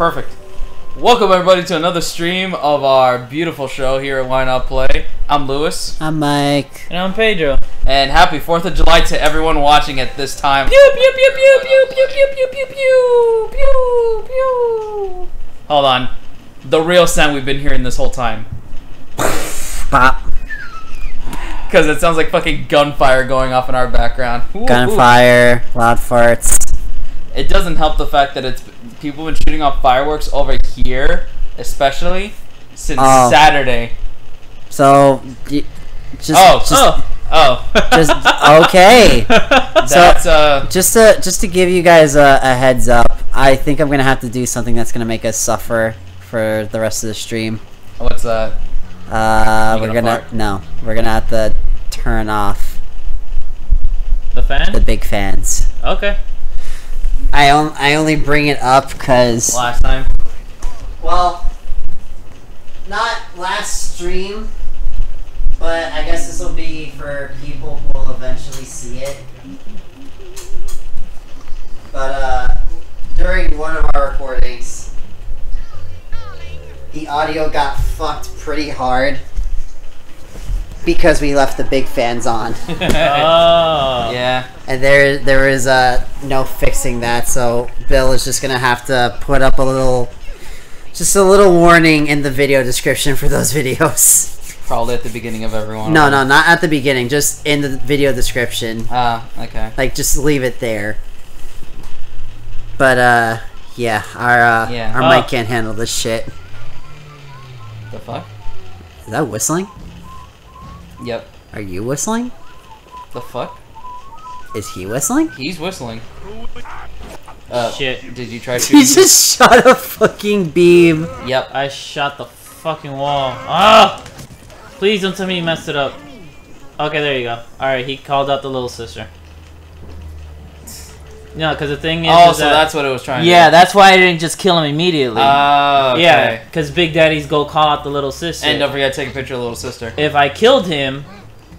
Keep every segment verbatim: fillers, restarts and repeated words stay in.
Perfect. Welcome everybody to another stream of our beautiful show here at Why Not Play. I'm Lewis. I'm Mike. And I'm Pedro. And happy fourth of July to everyone watching at this time. Pew pew pew pew pew pew pew pew pew pew pew pew. Hold on. The real sound we've been hearing this whole time. Pop. Because it sounds like fucking gunfire going off in our background. Ooh, gunfire, ooh. Loud farts. It doesn't help the fact that it's people have been shooting off fireworks over here, especially since oh. Saturday. So, you, just oh just, oh oh just okay. That's, so uh, just to just to give you guys a, a heads up, I think I'm gonna have to do something that's gonna make us suffer for the rest of the stream. What's that? Uh, we're gonna fart? no, we're gonna have to turn off the fan, the big fans. Okay. I, on, I only bring it up because... Last time? Well, not last stream, but I guess this will be for people who will eventually see it. But uh, during one of our recordings, the audio got fucked pretty hard because we left the big fans on. Oh. Yeah. And there, there is uh, no fixing that, so Bill is just going to have to put up a little, just a little warning in the video description for those videos. Probably at the beginning of everyone. No, no, not at the beginning, just in the video description. Ah, uh, okay. Like, just leave it there. But, uh, yeah, our, uh, yeah. our oh. mic can't handle this shit. The fuck? Is that whistling? Yep. Are you whistling? The fuck? Is he whistling? He's whistling. Uh, Shit. Did you try to- He just shot a fucking beam. Yep. I shot the fucking wall. Ah! Please don't tell me you messed it up. Okay, there you go. Alright, he called out the little sister. No, because the thing is- Oh, is so that, that's what it was trying yeah, to Yeah, that's why I didn't just kill him immediately. Oh, okay. Yeah, because Big Daddy's go call out the little sister. And don't forget to take a picture of the little sister. If I killed him,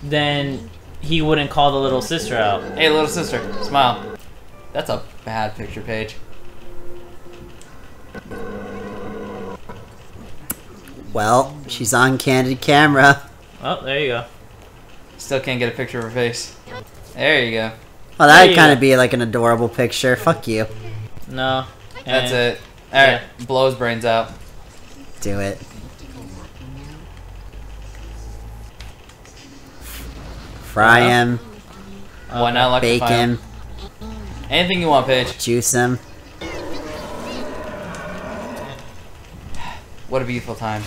then he wouldn't call the little sister out. Hey, little sister, smile. That's a bad picture, Paige. Well, she's on candid camera. Oh, there you go. Still can't get a picture of her face. There you go. Well, that'd kind of be like an adorable picture. Fuck you. No. That's it. Alright, yeah. Blow his brains out. Do it. Fry him. Uh, Why not bake him? Anything you want, Paige. Juice him. What a beautiful time.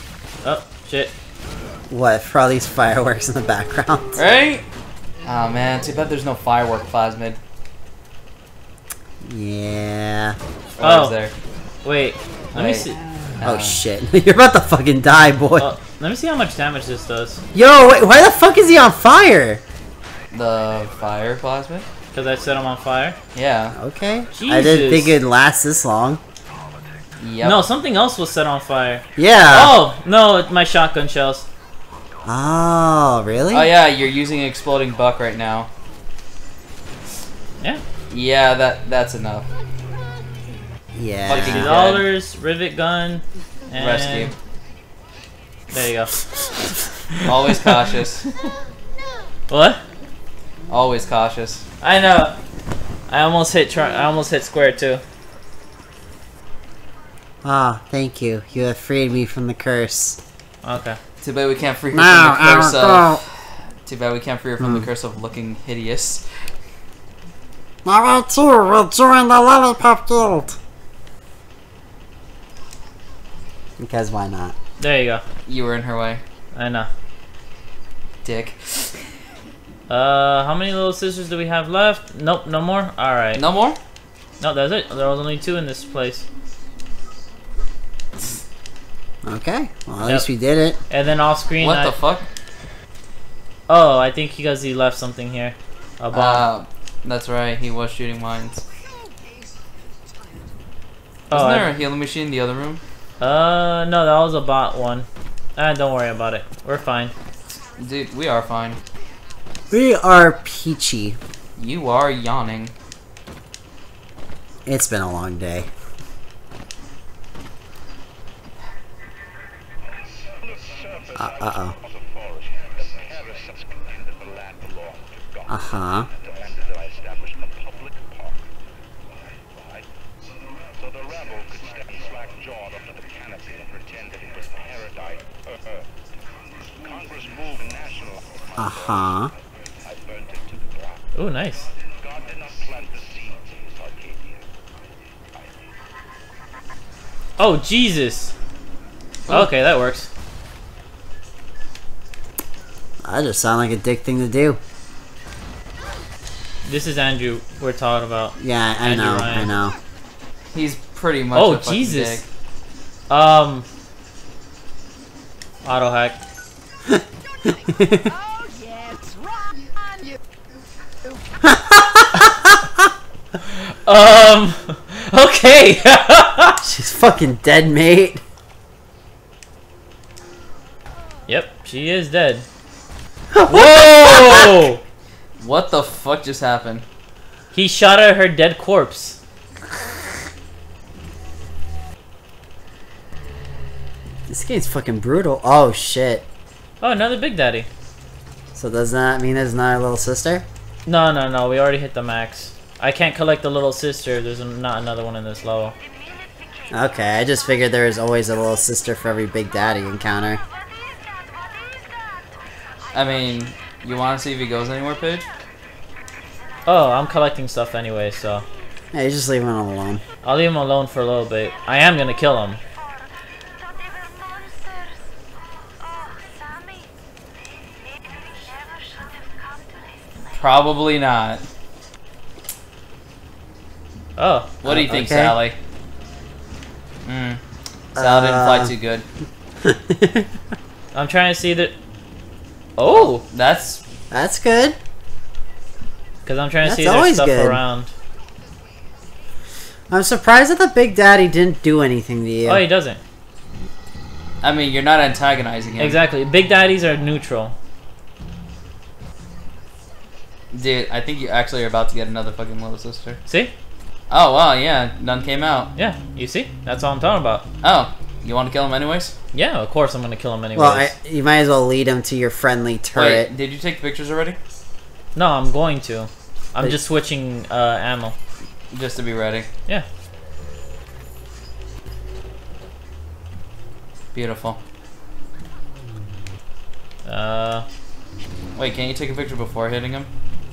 Oh, shit. What, for all these fireworks in the background? Right? Oh man, too bad there's no firework plasmid. Yeah. Oh, oh there. Wait, let wait. me see. Oh, oh shit, you're about to fucking die, boy. Oh, let me see how much damage this does. Yo, wait, why the fuck is he on fire? The fire plasmid? Because I set him on fire? Yeah. Okay. Jesus. I didn't think it'd last this long. Yep. No, something else was set on fire. Yeah. Oh, no, my shotgun shells. Oh, really? Oh, yeah, you're using an exploding buck right now. Yeah. Yeah, that that's enough. Yeah. fifty dollars, rivet gun, and... Rescue. There you go. Always cautious. What? Always cautious. I know. I almost hit tr I almost hit square, too. Ah, oh, thank you. You have freed me from the curse. Okay. Too bad we can't free her no, from the curse of... Too bad we can't free her from mm. the curse of looking hideous. Now I too will join the Lollipop Guild. Because why not? There you go. You were in her way. I know. Dick. Uh, how many little sisters do we have left? Nope, no more? Alright. No more? No, that's it. There was only two in this place. Okay, well, at yep. least we did it. And then off screen. What I... the fuck? Oh, I think because he left something here. A bomb. Uh, that's right, he was shooting mines. Oh, Isn't there I... a healing machine in the other room? Uh, no, that was a bot one. Ah, don't worry about it. We're fine. Dude, we are fine. We are peachy. You are yawning. It's been a long day. Uh, uh oh. Uh huh. Uh huh. Oh, nice. Oh, Jesus. Oh. Okay, that works. That just sound like a dick thing to do. This is Andrew we're talking about. Yeah, I Andrew know, Ryan. I know. He's pretty much oh, a fucking Jesus. Dick. Um. Auto hack. Oh, yes, run, you. Um. Okay. She's fucking dead, mate. Yep, she is dead. Whoa! What the fuck just happened? He shot at her dead corpse. This game's fucking brutal. Oh shit. Oh, another Big Daddy. So does that mean there's not a Little Sister? No, no, no. We already hit the max. I can't collect the Little Sister. There's not another one in this level. Okay, I just figured there is always a Little Sister for every Big Daddy encounter. I mean, you want to see if he goes anywhere, Pidge? Oh, I'm collecting stuff anyway, so... Yeah, you just leave him alone. I'll leave him alone for a little bit. I am gonna kill him. Probably not. Oh. What uh, do you think, okay. Sally? Mm. Sally uh... didn't fly too good. I'm trying to see that... Oh, that's that's good. Cause I'm trying to that's see there's stuff good. Around. I'm surprised that the Big Daddy didn't do anything to you. Oh, he doesn't. I mean, you're not antagonizing him. Exactly. Big Daddies are neutral. Dude, I think you actually are about to get another fucking Little Sister. See? Oh wow, yeah, none came out. Yeah, you see? That's all I'm talking about. Oh. You want to kill him anyways? Yeah, of course I'm going to kill him anyways. Well, I, you might as well lead him to your friendly turret. Wait, did you take pictures already? No, I'm going to. I'm did just switching uh, ammo. Just to be ready. Yeah. Beautiful. Uh. Wait, can't you take a picture before hitting him?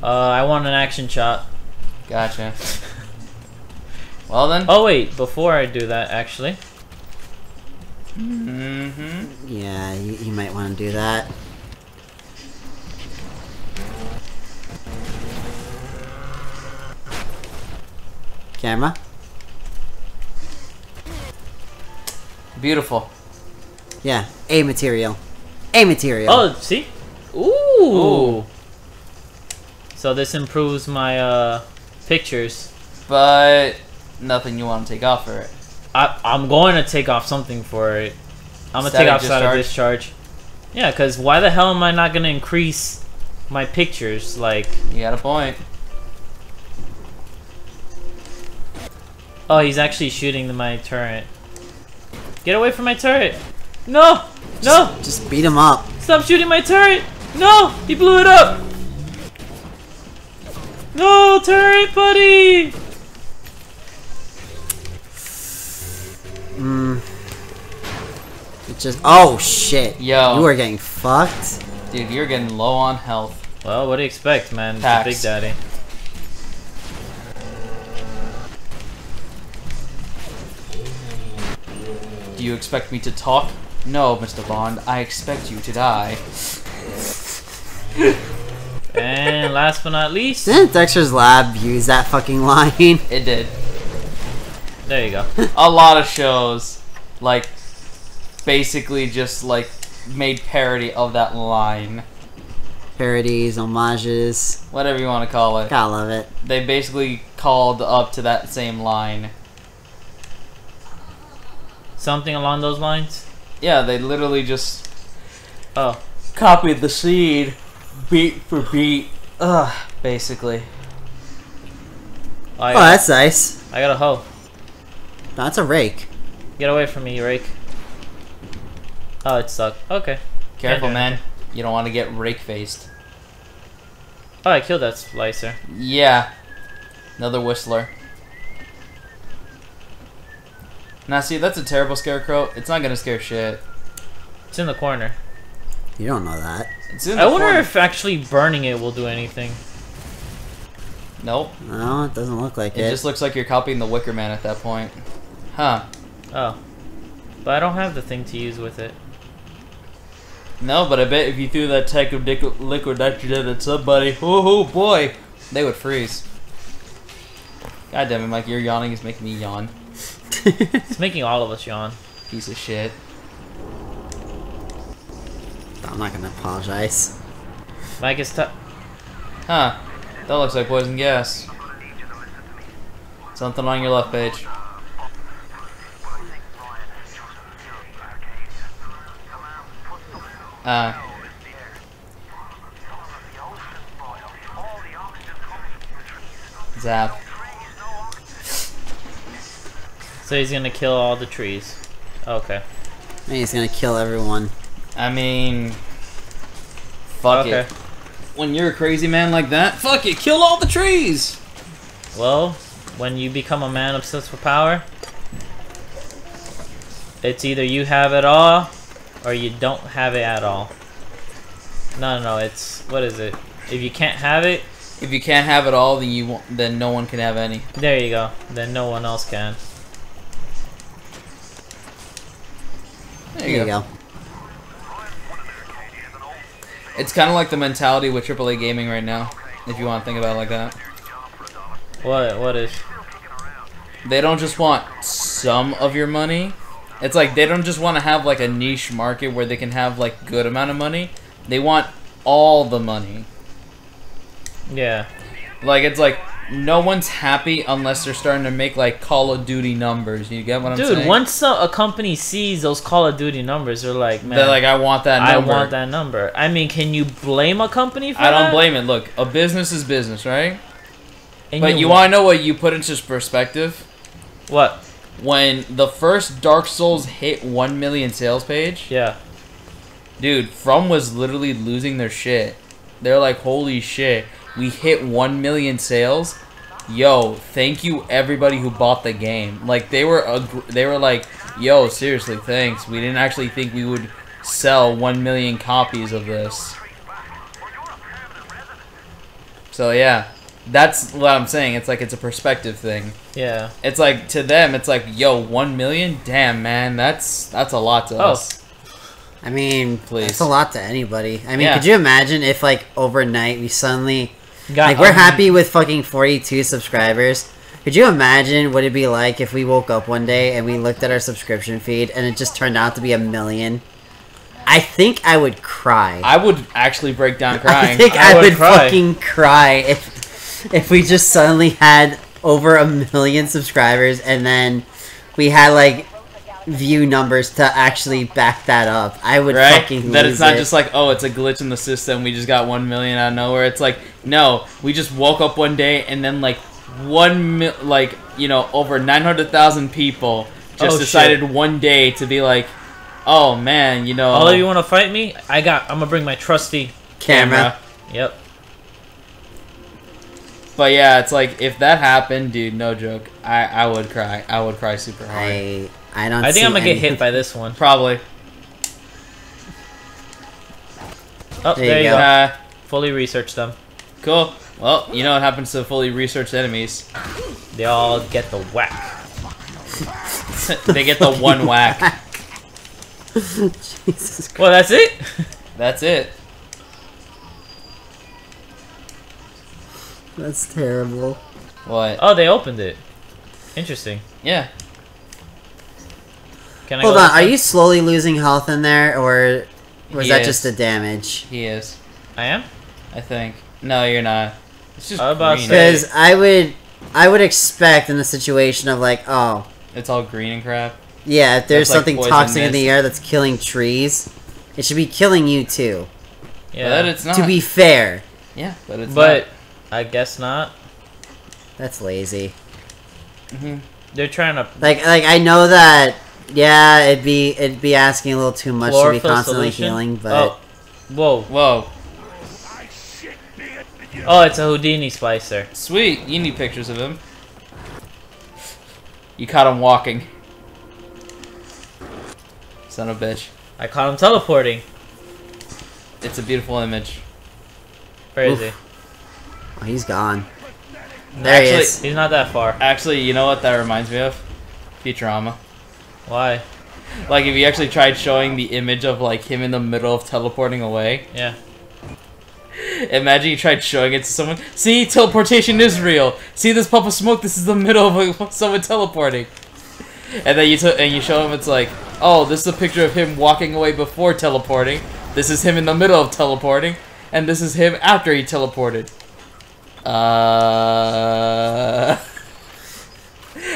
Uh, I want an action shot. Gotcha. Well then. Oh wait, before I do that actually. Mm-hmm. Yeah, you, you might want to do that. Camera. Beautiful. Yeah, A material. A material. Oh, see? Ooh. Ooh. So this improves my uh, pictures. But nothing you want to take off for it. I, I'm going to take off something for it. I'm going to take off side of discharge. Yeah, because why the hell am I not going to increase my pictures? Like, you got a point. Oh, he's actually shooting my turret. Get away from my turret. No, just, no. Just beat him up. Stop shooting my turret. No, he blew it up. No, turret, buddy. Mm. It just oh shit. Yo. You are getting fucked. Dude, you're getting low on health. Well, what do you expect, man? It's a Big Daddy. Do you expect me to talk? No, Mister Bond, I expect you to die. And last but not least. Didn't Dexter's Lab use that fucking line? It did. There you go. A lot of shows, like, basically just, like, made parody of that line. Parodies, homages. Whatever you want to call it. I love it. They basically called up to that same line. Something along those lines? Yeah, they literally just oh, copied the scene, beat for beat, ugh, basically. I oh, that's a, nice. I got a hoe. No, that's a rake. Get away from me, you rake. Oh, it sucked. Okay. Careful, man. You don't want to get rake-faced. Oh, I killed that slicer. Yeah. Another whistler. Now, see, that's a terrible scarecrow. It's not gonna scare shit. It's in the corner. You don't know that. It's in the I corner. Wonder if actually burning it will do anything. Nope. No, it doesn't look like it. It just looks like you're copying the Wicker Man at that point. Huh. Oh. But I don't have the thing to use with it. No, but I bet if you threw that type of liquid nitrogen at somebody, oh boy, they would freeze. God damn it, Mike, your yawning is making me yawn. It's making all of us yawn. Piece of shit. I'm not gonna apologize. Mike is tough. Huh. That looks like poison gas. Something on your left, page. Uh. Zap. So he's gonna kill all the trees. Okay. And he's gonna kill everyone. I mean... Fuck okay. it. When you're a crazy man like that, fuck it, kill all the trees! Well, when you become a man obsessed with power, it's either you have it all, or you don't have it at all. No, no, no, it's... What is it? If you can't have it... If you can't have it all, then you won't, then no one can have any. There you go. Then no one else can. There you, there go. you go. It's kind of like the mentality with triple A gaming right now, if you want to think about it like that. What? What is? They don't just want some of your money. It's like they don't just want to have like a niche market where they can have like good amount of money. They want all the money. Yeah. Like it's like no one's happy unless they're starting to make like Call of Duty numbers. You get what Dude, I'm saying? Dude, once a, a company sees those Call of Duty numbers, they're like, man, they're like, I want that number. I want that number. I mean, can you blame a company for that? I don't that? blame it. Look, a business is business, right? And but you, you want to know what you put into perspective? What? When the first Dark Souls hit one million sales, page. Yeah. Dude, From was literally losing their shit. They're like, holy shit, we hit one million sales. Yo, thank you everybody who bought the game. Like they were ag they were like, yo, seriously, thanks. We didn't actually think we would sell one million copies of this. So yeah. That's what I'm saying. It's like it's a perspective thing. Yeah. It's like to them, it's like, yo, one million? Damn, man, that's that's a lot to oh. us. I mean, please. That's a lot to anybody. I mean, yeah. Could you imagine if like overnight we suddenly Got like we're um, happy with fucking forty-two subscribers? Could you imagine what it'd be like if we woke up one day and we looked at our subscription feed and it just turned out to be a million? I think I would cry. I would actually break down crying. I think I, I would, would cry. fucking cry if. If we just suddenly had over a million subscribers and then we had like view numbers to actually back that up, I would right? fucking lose That it's not it. just like, oh, it's a glitch in the system, we just got one million out of nowhere. It's like, no, we just woke up one day and then like one mil like, you know, over nine hundred thousand people just oh, decided shit. one day to be like, oh man, you know. All of you want to fight me? I got, I'm gonna bring my trusty camera. camera. Yep. But yeah, it's like if that happened, dude, no joke, I I would cry. I would cry super hard. I I don't. I think I'm gonna anything. get hit by this one. Probably. Oh, there, there you go. go. Uh, fully research them. Cool. Well, you know what happens to fully researched enemies? They all get the whack. They get the one whack. Jesus Christ. Well, that's it. That's it. That's terrible. What? Oh, they opened it. Interesting. Yeah. Can I Hold on, are you slowly losing health in there, or was that just a damage? He is. I am? I think. No, you're not. It's just green. Because I would, I would expect in the situation of like, oh. It's all green and crap? Yeah, if there's something toxic in the air that's killing trees, it should be killing you too. Yeah. But it's not. To be fair. Yeah, but it's not. I guess not. That's lazy. Mm-hmm. They're trying to... Like, like I know that Yeah, it'd be it'd be asking a little too much to be constantly healing, but... Oh. Whoa. Whoa. Oh, it's a Houdini Spicer. Sweet. You need pictures of him. You caught him walking. Son of a bitch. I caught him teleporting. It's a beautiful image. Crazy. Oh, he's gone. There Actually, he is. He's not that far. Actually, you know what that reminds me of? Futurama. Why? Like, if you actually tried showing the image of, like, him in the middle of teleporting away. Yeah. Imagine you tried showing it to someone. See, teleportation is real. See this puff of smoke? This is the middle of someone teleporting. And then you t and you show him. It's like, oh, this is a picture of him walking away before teleporting. This is him in the middle of teleporting, and this is him after he teleported. Uh.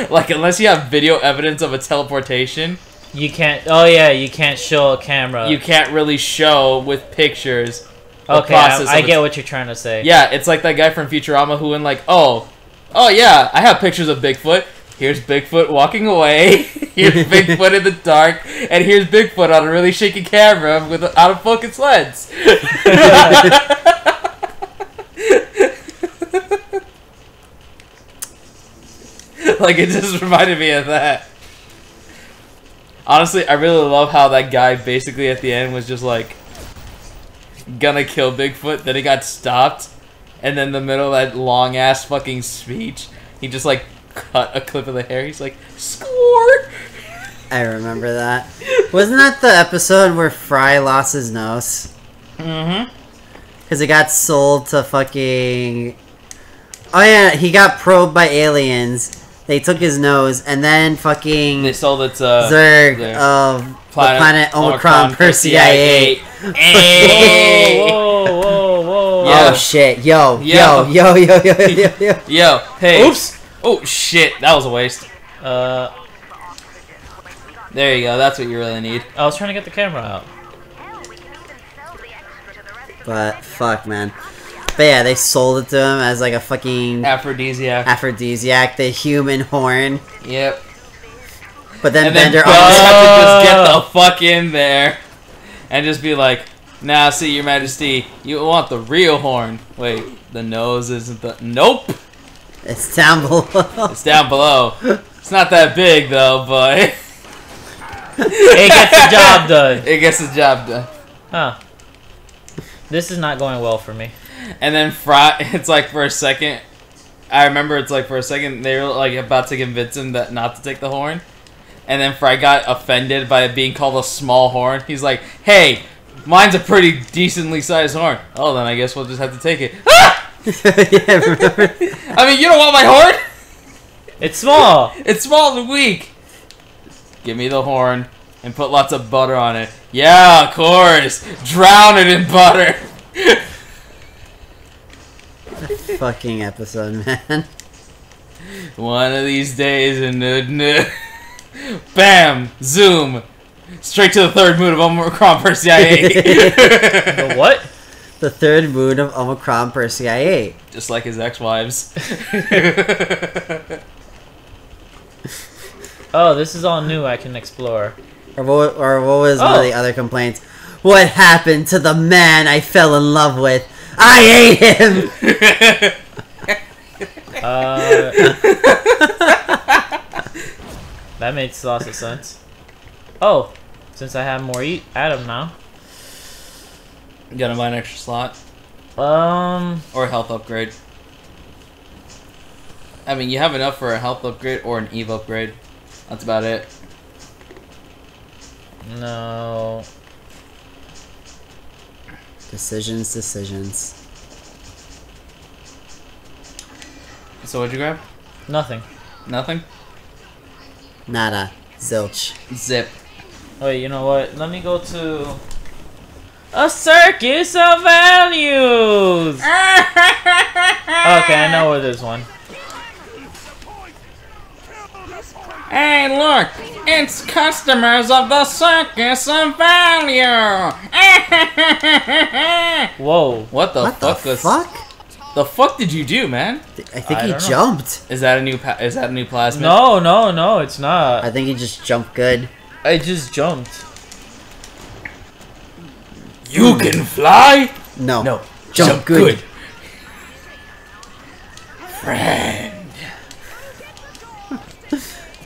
Like, unless you have video evidence of a teleportation, you can't. Oh yeah, you can't show a camera. You can't really show with pictures. Okay, I, I get what you're trying to say. Yeah, it's like that guy from Futurama who went like, oh, oh yeah, I have pictures of Bigfoot. Here's Bigfoot walking away. Here's Bigfoot in the dark, and here's Bigfoot on a really shaky camera with out of focus lens. Like, it just reminded me of that. Honestly, I really love how that guy basically at the end was just like gonna kill Bigfoot, then he got stopped, and then in the middle of that long ass fucking speech, he just like cut a clip of the hair. He's like, score! I remember that. Wasn't that the episode where Fry lost his nose? Mm-hmm. Because it got sold to fucking... Oh yeah, he got probed by aliens. They took his nose, and then fucking... They sold it to... Uh, Zerg of uh, planet, planet Omicron Persei Eight. Hey! Whoa, whoa, whoa. Yeah. Oh shit, yo, yo, yo, yo, yo, yo, yo, yo. Yo, hey. Oops! Oh shit, that was a waste. Uh... There you go, that's what you really need. I was trying to get the camera out. But, fuck, man. But yeah, they sold it to him as like a fucking... Aphrodisiac. Aphrodisiac, the human horn. Yep. But then and Bender... Then almost had to just get the fuck in there. And just be like, nah, see, your majesty, you want the real horn. Wait, the nose isn't the... Nope! It's down below. It's down below. It's not that big, though, but... It gets the job done. It gets the job done. Huh. This is not going well for me. And then Fry, it's like for a second, I remember it's like for a second, they were like about to convince him that not to take the horn. And then Fry got offended by it being called a small horn. He's like, hey, mine's a pretty decently sized horn. Oh, then I guess we'll just have to take it. Ah! Yeah, remember? I mean, you don't want my horn? It's small. It's small and weak. Give me the horn and put lots of butter on it. Yeah, of course. Drown it in butter. Fucking episode, man. One of these days, and bam, zoom, straight to the third moon of Omicron Persei Eight. The what? The third moon of Omicron Persei Eight. Just like his ex-wives. Oh, this is all new. I can explore. Or what? Or what was oh. one of the other complaints? What happened to the man I fell in love with? I hate him. uh, that makes lots of sense. Oh, since I have more eat Adam now, you gotta buy an extra slot. Um, or a health upgrade. I mean, you have enough for a health upgrade or an Eve upgrade. That's about it. No. Decisions, decisions. So what'd you grab? Nothing. Nothing? Nada. Zilch. Zip. Wait, you know what? Let me go to... A circus of values! Okay, I know where there's one. Hey, look! It's customers of the circus of value! Whoa, what the what fuck? The fuck? The fuck did you do, man? I think I he jumped. Know. Is that a new? Pa is that a new plasmid? No, no, no, it's not. I think he just jumped good. I just jumped. You can fly? No. No. Jump, Jump good. good. Friend.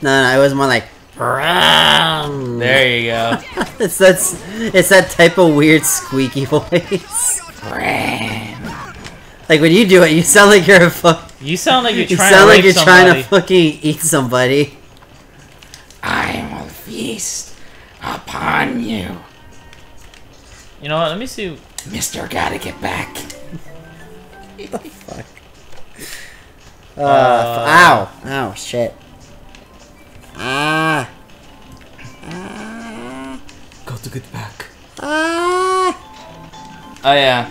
no, no, it was more like. There you go. it's that's it's that type of weird squeaky voice. Like when you do it, you sound like you're a fuck. You sound like you're trying. You sound to like rape you're somebody. trying to fucking eat somebody. I will feast upon you. You know what? Let me see. Mister, gotta get back. What the fuck? Uh, uh, ow! Ow! Shit! Ah! Ah! Got to get back. Ah! Oh yeah.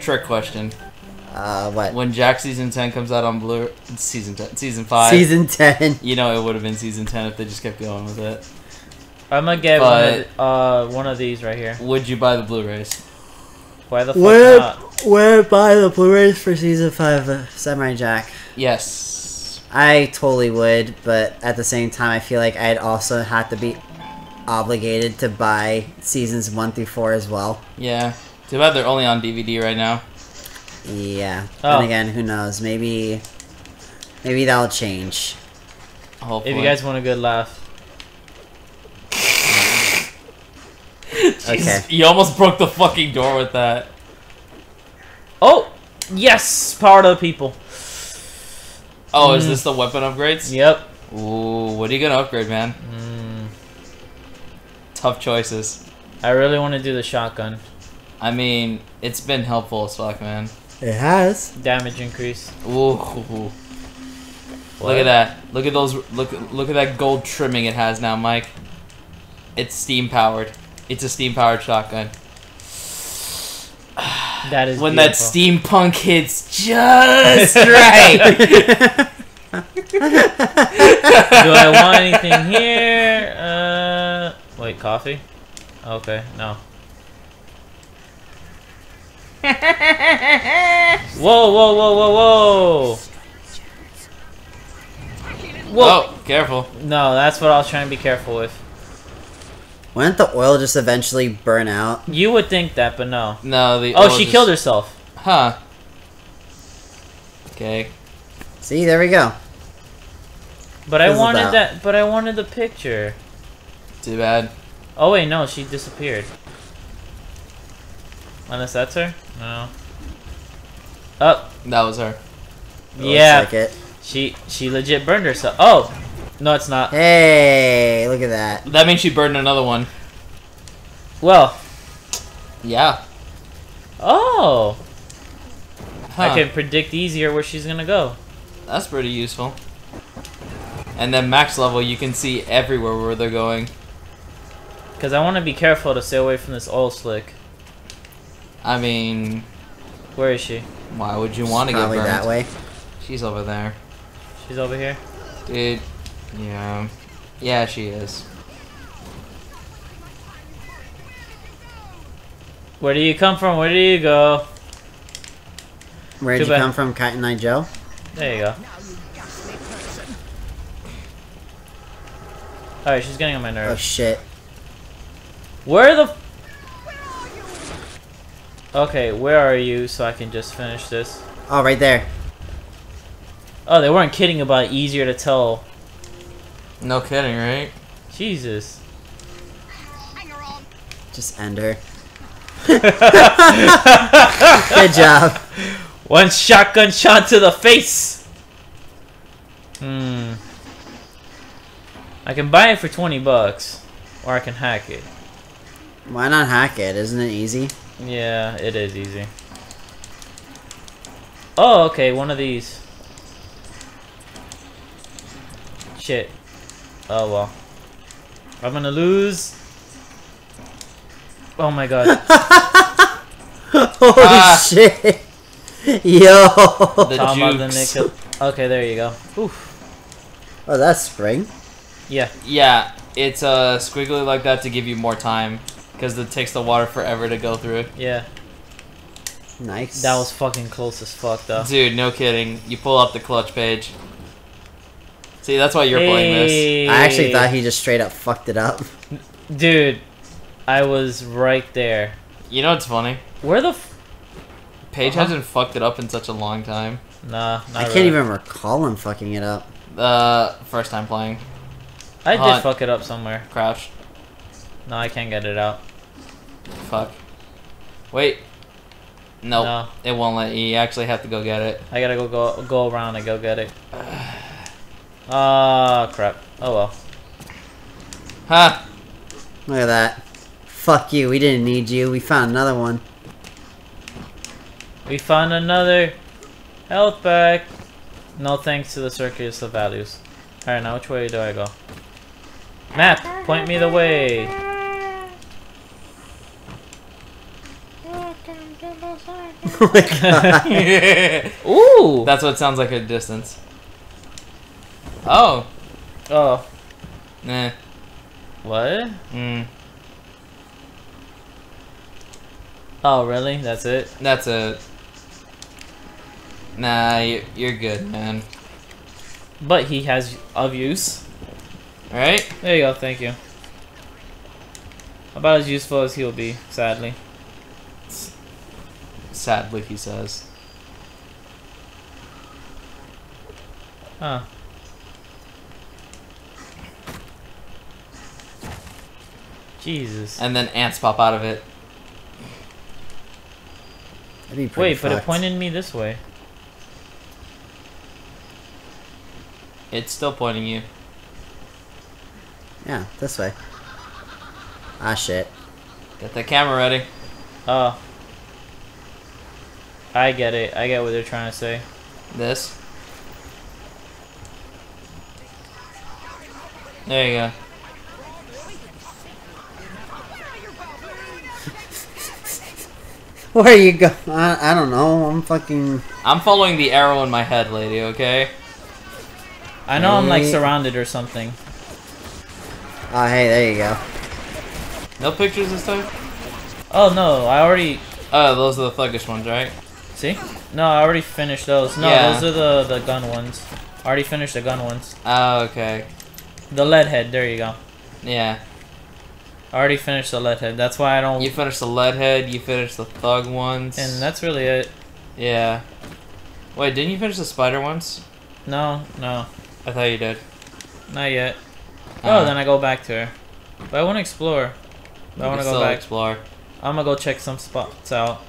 Trick question. Uh, what? When Jack season ten comes out on Blu, season ten, season five, season ten. You know it would have been season ten if they just kept going with it. I'm gonna get but, one, of the, uh, one of these right here. Would you buy the Blu-rays? Why the fuck we're, not? We're buy the Blu-rays for season five of Samurai Jack. Yes. I totally would, but at the same time, I feel like I'd also have to be obligated to buy seasons one through four as well. Yeah. Too bad they're only on D V D right now. Yeah. Oh. And again, who knows? Maybe, maybe that'll change. Hopefully. If you guys want a good laugh. Jesus, okay. You almost broke the fucking door with that. Oh! Yes! Power to the people. Oh, mm. Is this the weapon upgrades? Yep. Ooh, what are you gonna upgrade, man? Mm. Tough choices. I really want to do the shotgun. I mean, it's been helpful as fuck, man. It has. Damage increase. Ooh. What? Look at that. Look at those. Look, look at that gold trimming it has now, Mike. It's steam powered. It's a steam-powered shotgun. That is when beautiful. That steampunk hits just right. Do I want anything here? Uh, wait, coffee? Okay, no. Whoa, whoa, whoa, whoa, whoa! Whoa! Oh, careful! No, that's what I was trying to be careful with. Wouldn't the oil just eventually burn out? You would think that, but no. No, the Oh, oil she just... killed herself. Huh. Okay. See, there we go. But this I wanted about. that but I wanted the picture. Too bad. Oh wait, no, she disappeared. Unless that's her? No. Oh. That was her. It yeah. Looks like it. She she legit burned herself. Oh! No, it's not. Hey, look at that. That means she burned another one. Well. Yeah. Oh. Huh. I can predict easier where she's going to go. That's pretty useful. And then max level, you can see everywhere where they're going. Because I want to be careful to stay away from this oil slick. I mean... Where is she? Why would you want to get burned? Probably that way. She's over there. She's over here? Dude... Yeah. Yeah, she is. Where do you come from? Where do you go? Where did you come from, Cotton Eye Joe? There you go. Alright, she's getting on my nerves. Oh, shit. Where the... Okay, where are you so I can just finish this? Oh, right there. Oh, they weren't kidding about it. Easier to tell... No kidding, right? Jesus. Just end her. Good job. One shotgun shot to the face! Hmm. I can buy it for twenty bucks. Or I can hack it. Why not hack it? Isn't it easy? Yeah, it is easy. Oh, okay, one of these. Shit. Oh well. I'm gonna lose. Oh my god. Holy ah. shit. Yo. The jukes. Okay, there you go. Oof. Oh, that's spring? Yeah. Yeah, it's uh, squiggly like that to give you more time. Because it takes the water forever to go through. Yeah. Nice. That was fucking close as fuck, though. Dude, no kidding. You pull up the clutch page. See, that's why you're hey. playing this. I actually thought he just straight up fucked it up. Dude, I was right there. You know what's funny? Where the f Paige uh-huh. hasn't fucked it up in such a long time. Nah, not I can't really. even recall him fucking it up. Uh, first time playing. I Hunt. did fuck it up somewhere. Crouch. No, I can't get it out. Fuck. Wait. Nope. No, it won't let you. You actually have to go get it. I gotta go go, go around and go get it. Ah, uh, crap. Oh well. Huh. Look at that. Fuck you. We didn't need you. We found another one. We found another health pack. No thanks to the circus of values. Alright, now which way do I go? Map, point me the way. Oh my god. Yeah. Ooh! That's what it sounds like at a distance. Oh. Oh. Nah. What? Mm. Oh, really? That's it? That's it. Nah, you're, you're good, man. But he has of use. Alright? There you go, thank you. About as useful as he'll be, sadly. Sadly, he says. Huh. Jesus. And then ants pop out of it. That'd be pretty Wait, fucked. But it pointed me this way. It's still pointing you. Yeah, this way. Ah, shit. Get the camera ready. Oh. I get it. I get what they're trying to say. This. There you go. Where are you going? I, I don't know. I'm fucking... I'm following the arrow in my head, lady, okay? I know hey. I'm, like, surrounded or something. Oh, hey, there you go. No pictures this time? Oh, no. I already... Oh, those are the thuggish ones, right? See? No, I already finished those. No, yeah. those are the, the gun ones. I already finished the gun ones. Oh, okay. The lead head, there you go. Yeah. I already finished the lead head, that's why I don't... You finished the lead head, you finished the thug ones. And that's really it. Yeah. Wait, didn't you finish the spider ones? No, no. I thought you did. Not yet. Uh-huh. Oh, then I go back to her. But I want to explore. But I want to go back. Explore. I'm gonna go check some spots out.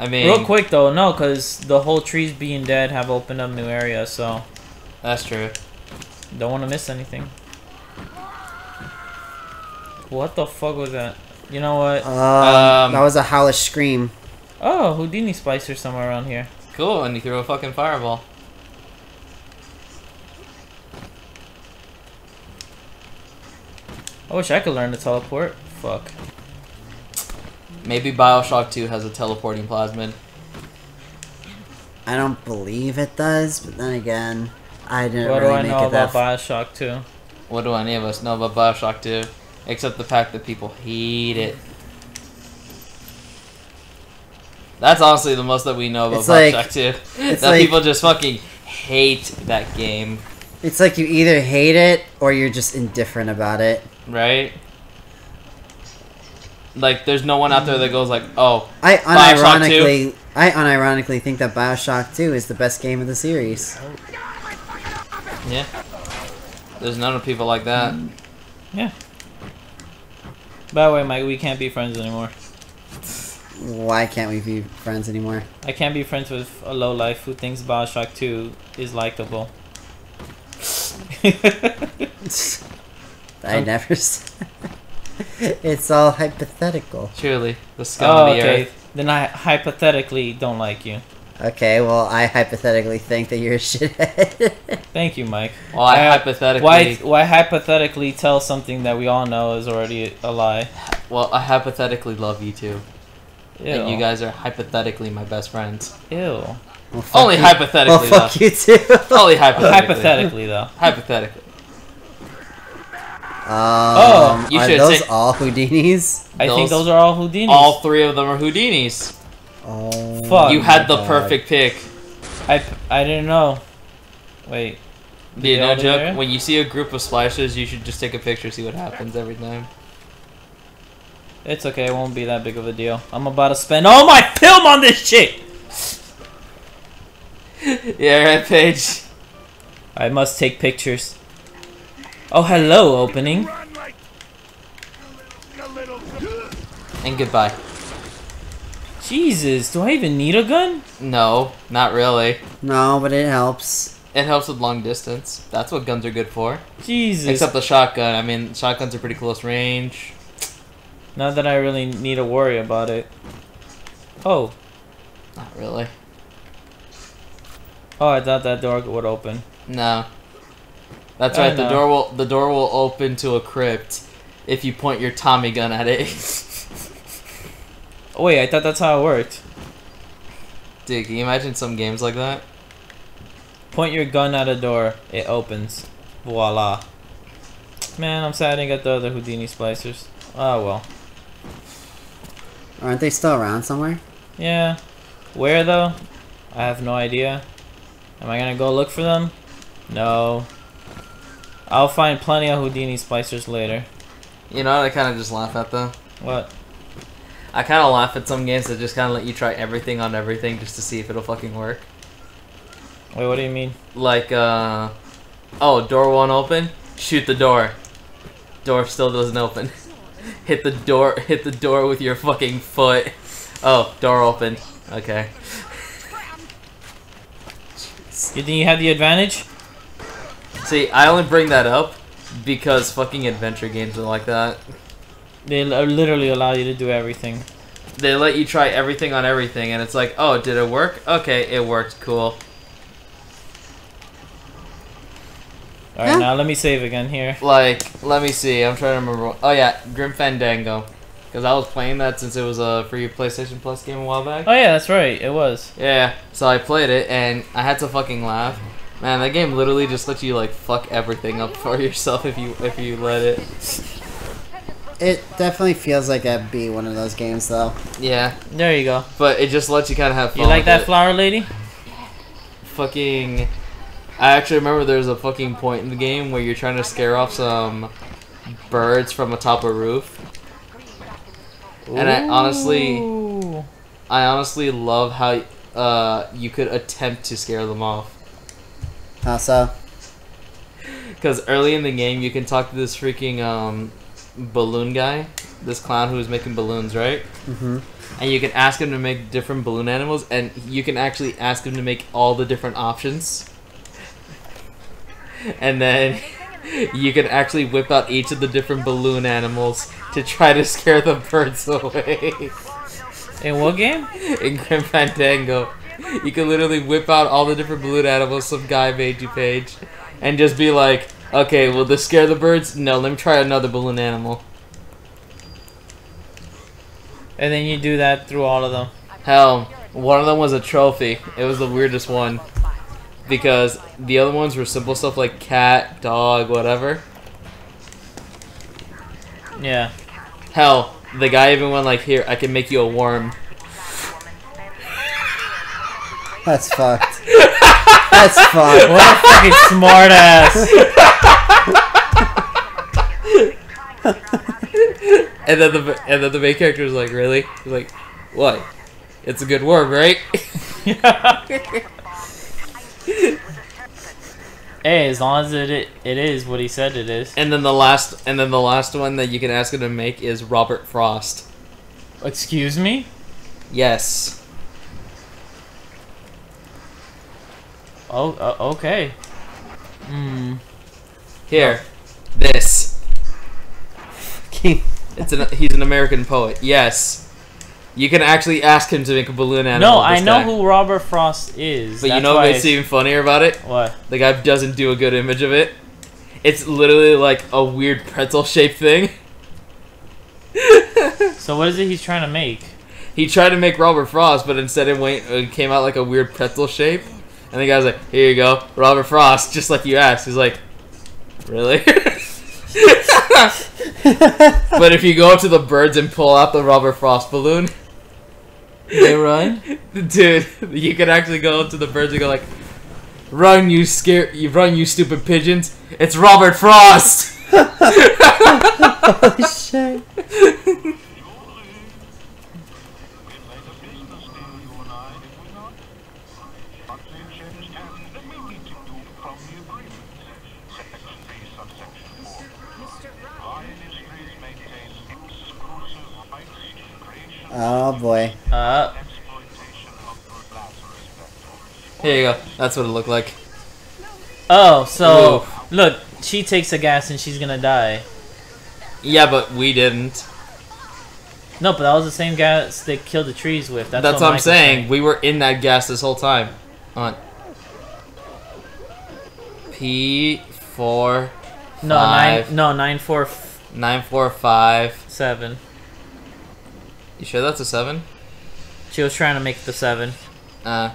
I mean, real quick though, no, because the whole trees being dead have opened up new areas, so that's true. Don't want to miss anything. What the fuck was that? You know what? Um, um, that was a hellish scream. Oh, Houdini Spicer somewhere around here. Cool, and you threw a fucking fireball. I wish I could learn to teleport. Fuck. Maybe Bioshock two has a teleporting plasmid. I don't believe it does, but then again, I didn't really make it that. What do I know about Bioshock two? What do any of us know about Bioshock two? Except the fact that people hate it. That's honestly the most that we know about Bioshock two. That people just fucking hate that game. It's like you either hate it, or you're just indifferent about it. Right? Like, there's no one out there that goes like, oh, I unironically, I unironically think that Bioshock two is the best game of the series. Yeah. There's none of people like that. Mm. Yeah. By the way, Mike, we can't be friends anymore. Why can't we be friends anymore? I can't be friends with a lowlife who thinks Bioshock two is likable. I never said that. It's all hypothetical. Surely. The scum oh, of the okay. earth. Then I hypothetically don't like you. Okay, well, I hypothetically think that you're a shithead. Thank you, Mike. Well, I, I hypothetically... Why, why hypothetically tell something that we all know is already a lie? Well, I hypothetically love you, too. Ew. And you guys are hypothetically my best friends. Ew. Well, Only you. hypothetically, well, fuck though. you, too. Only hypothetically. Hypothetically, though. Hypothetically. Um, oh, you are should those say, all Houdinis? I those, think those are all Houdinis. All three of them are Houdinis. Oh, fuck! You had the God. perfect pick. I I didn't know. Wait. Yeah, no joke. There. When you see a group of splashes, you should just take a picture, see what happens every time. It's okay, it won't be that big of a deal. I'm about to spend all my film on this shit! Yeah, right, Paige. I must take pictures. Oh, hello, opening. And goodbye. Jesus, do I even need a gun? No, not really. No, but it helps. It helps with long distance. That's what guns are good for. Jesus. Except the shotgun. I mean, shotguns are pretty close range. Not that I really need to worry about it. Oh. Not really. Oh, I thought that door would open. No. That's right, the door will the door will open to a crypt if you point your Tommy gun at it. Oh, wait, I thought that's how it worked. Dude, can you imagine some games like that? Point your gun at a door, it opens. Voila. Man, I'm sad I didn't get the other Houdini splicers. Oh, well. Aren't they still around somewhere? Yeah. Where, though? I have no idea. Am I gonna go look for them? No. I'll find plenty of Houdini splicers later. You know what I kind of just laugh at, though? What? I kind of laugh at some games that just kind of let you try everything on everything just to see if it'll fucking work. Wait, what do you mean? Like, uh... oh, door won't open? Shoot the door. Door still doesn't open. Hit the door, hit the door with your fucking foot. Oh, door opened. Okay. You think you have the advantage? See, I only bring that up because fucking adventure games are like that. They literally allow you to do everything. They let you try everything on everything, and it's like, oh, did it work? Okay, it worked. Cool. Alright, yeah. Now let me save again here. Like, let me see. I'm trying to remember. Oh, yeah, Grim Fandango. Because I was playing that since it was a free PlayStation Plus game a while back. Oh, yeah, that's right. It was. Yeah, so I played it, and I had to fucking laugh. Man, that game literally just lets you, like, fuck everything up for yourself if you, if you let it. It definitely feels like that'd be one of those games, though. Yeah. There you go. But it just lets you kind of have fun. You like that flower lady? Fucking... I actually remember there was a fucking point in the game where you're trying to scare off some birds from atop a roof. Ooh. And I honestly... I honestly love how uh, you could attempt to scare them off. How so? Because early in the game, you can talk to this freaking... Um, balloon guy, this clown who was making balloons, right? Mm-hmm. And you can ask him to make different balloon animals, and you can actually ask him to make all the different options. And then you can actually whip out each of the different balloon animals to try to scare the birds away. In what game? In Grim Fandango. You can literally whip out all the different balloon animals some guy made you, Paige, and just be like, okay, will this scare the birds? No, let me try another balloon animal. And then you do that through all of them. Hell, one of them was a trophy. It was the weirdest one. Because the other ones were simple stuff like cat, dog, whatever. Yeah. Hell, the guy even went like, here, I can make you a worm. That's fucked. That's fucked. What a fucking smart ass. And then the and then the main character was like, really? He's like, what? It's a good worm, right? Hey, as long as it it is what he said it is. And then the last and then the last one that you can ask him to make is Robert Frost. Excuse me? Yes. Oh, uh, okay. Hmm. Here, no. This. It's an, he's an American poet. Yes, you can actually ask him to make a balloon animal. No, I know who Robert Frost is. But you know what's even funnier about it? What? The guy doesn't do a good image of it. It's literally like a weird pretzel-shaped thing. So what is it he's trying to make? He tried to make Robert Frost, but instead it, went, it came out like a weird pretzel shape. And the guy's like, "Here you go, Robert Frost," just like you asked. He's like, "Really?" But if you go up to the birds and pull out the Robert Frost balloon, they run? Dude, you can actually go up to the birds and go like, Run, you scare! You run, you stupid pigeons! It's Robert Frost. Holy shit! Oh boy. Uh. Here you go. That's what it looked like. Oh, so Ooh. Look, she takes a gas and she's gonna die. Yeah, but we didn't. No, but that was the same gas they killed the trees with. That's, That's what, what I'm saying. saying. We were in that gas this whole time. On P four. No five, nine. No nine four. F nine four five seven. You sure that's a seven? She was trying to make it the seven. Uh.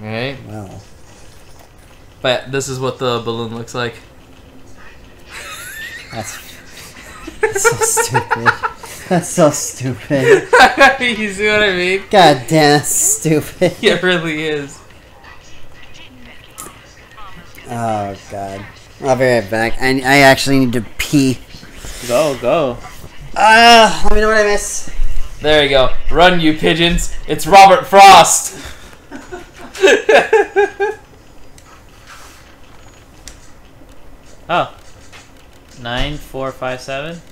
Alright. Wow. But this is what the balloon looks like. That's, that's so stupid. That's so stupid. You see what I mean? God damn, that's stupid. It really is. Oh god. I'll be right back. I, I actually need to pee. Go, go. Ah, uh, let me know what I miss. There you go. Run, you pigeons. It's Robert Frost. Oh. Nine, four, five, seven.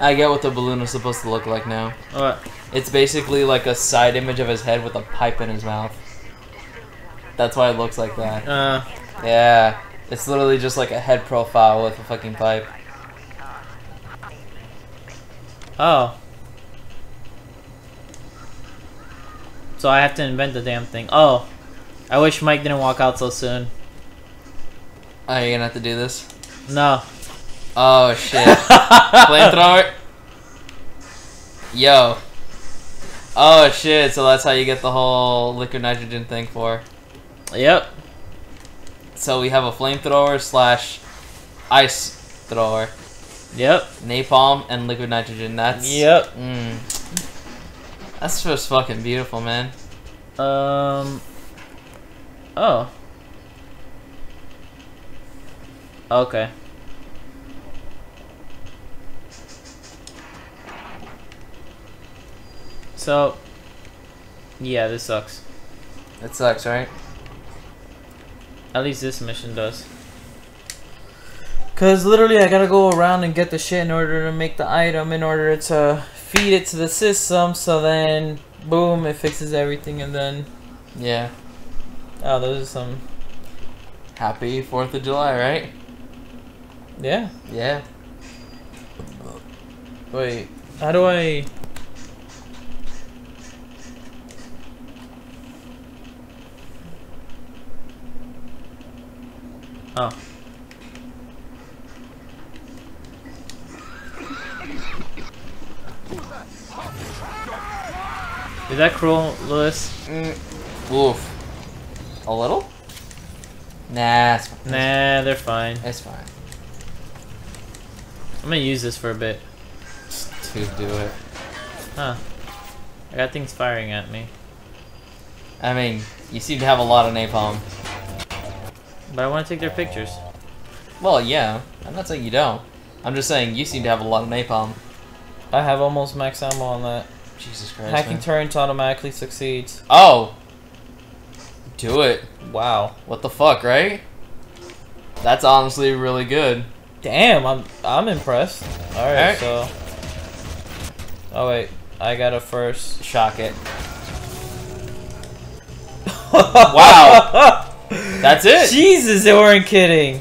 I get what the balloon is supposed to look like now. What? It's basically like a side image of his head with a pipe in his mouth. That's why it looks like that. Uh. Yeah. It's literally just like a head profile with a fucking pipe. Oh. So I have to invent the damn thing. Oh. I wish Mike didn't walk out so soon. Oh, you're gonna have to do this? No. Oh shit. Flamethrower? Yo. Oh shit, so that's how you get the whole liquid nitrogen thing for. Yep. So we have a flamethrower slash ice thrower. Yep. Napalm and liquid nitrogen. That's. Yep. Mm, that's just fucking beautiful, man. Um. Oh. Okay. So, yeah, this sucks. It sucks, right? At least this mission does. Cause literally I gotta go around and get the shit in order to make the item, in order to feed it to the system, so then, boom, it fixes everything, and then... Yeah. Oh, those are some... Happy fourth of July, right? Yeah. Yeah. Wait, how do I... Oh. Is that cruel, Lewis? Mm. Oof. A little? Nah, it's fine. Nah, they're fine. It's fine. I'm gonna use this for a bit. To do it. Huh. I got things firing at me. I mean, you seem to have a lot of napalm. But I want to take their pictures. Well, yeah. I'm not saying you don't. I'm just saying you seem to have a lot of napalm. I have almost max ammo on that. Jesus Christ, Hacking man. turrets automatically succeeds. Oh! Do it. Wow. What the fuck, right? That's honestly really good. Damn, I'm I'm impressed. Alright, All right. So... Oh, wait. I gotta first... Shock it. Wow! That's it. Jesus, they weren't kidding.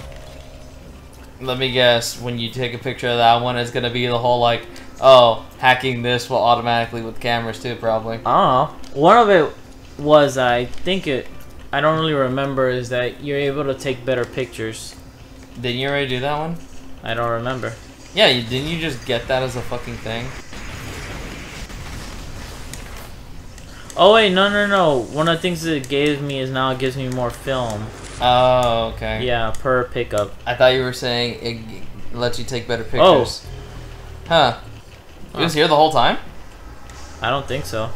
Let me guess. When you take a picture of that one, it's gonna be the whole like, oh, hacking this will automatically with cameras too, probably. Oh, one of it was I think it. I don't really remember. Is that you're able to take better pictures. Didn't you already do that one? I don't remember. Yeah, you, didn't you just get that as a fucking thing? Oh wait, no, no, no. One of the things that it gave me is now it gives me more film. Oh, okay. Yeah, per pickup. I thought you were saying it lets you take better pictures. Oh. Huh. It was here the whole time? I don't think so.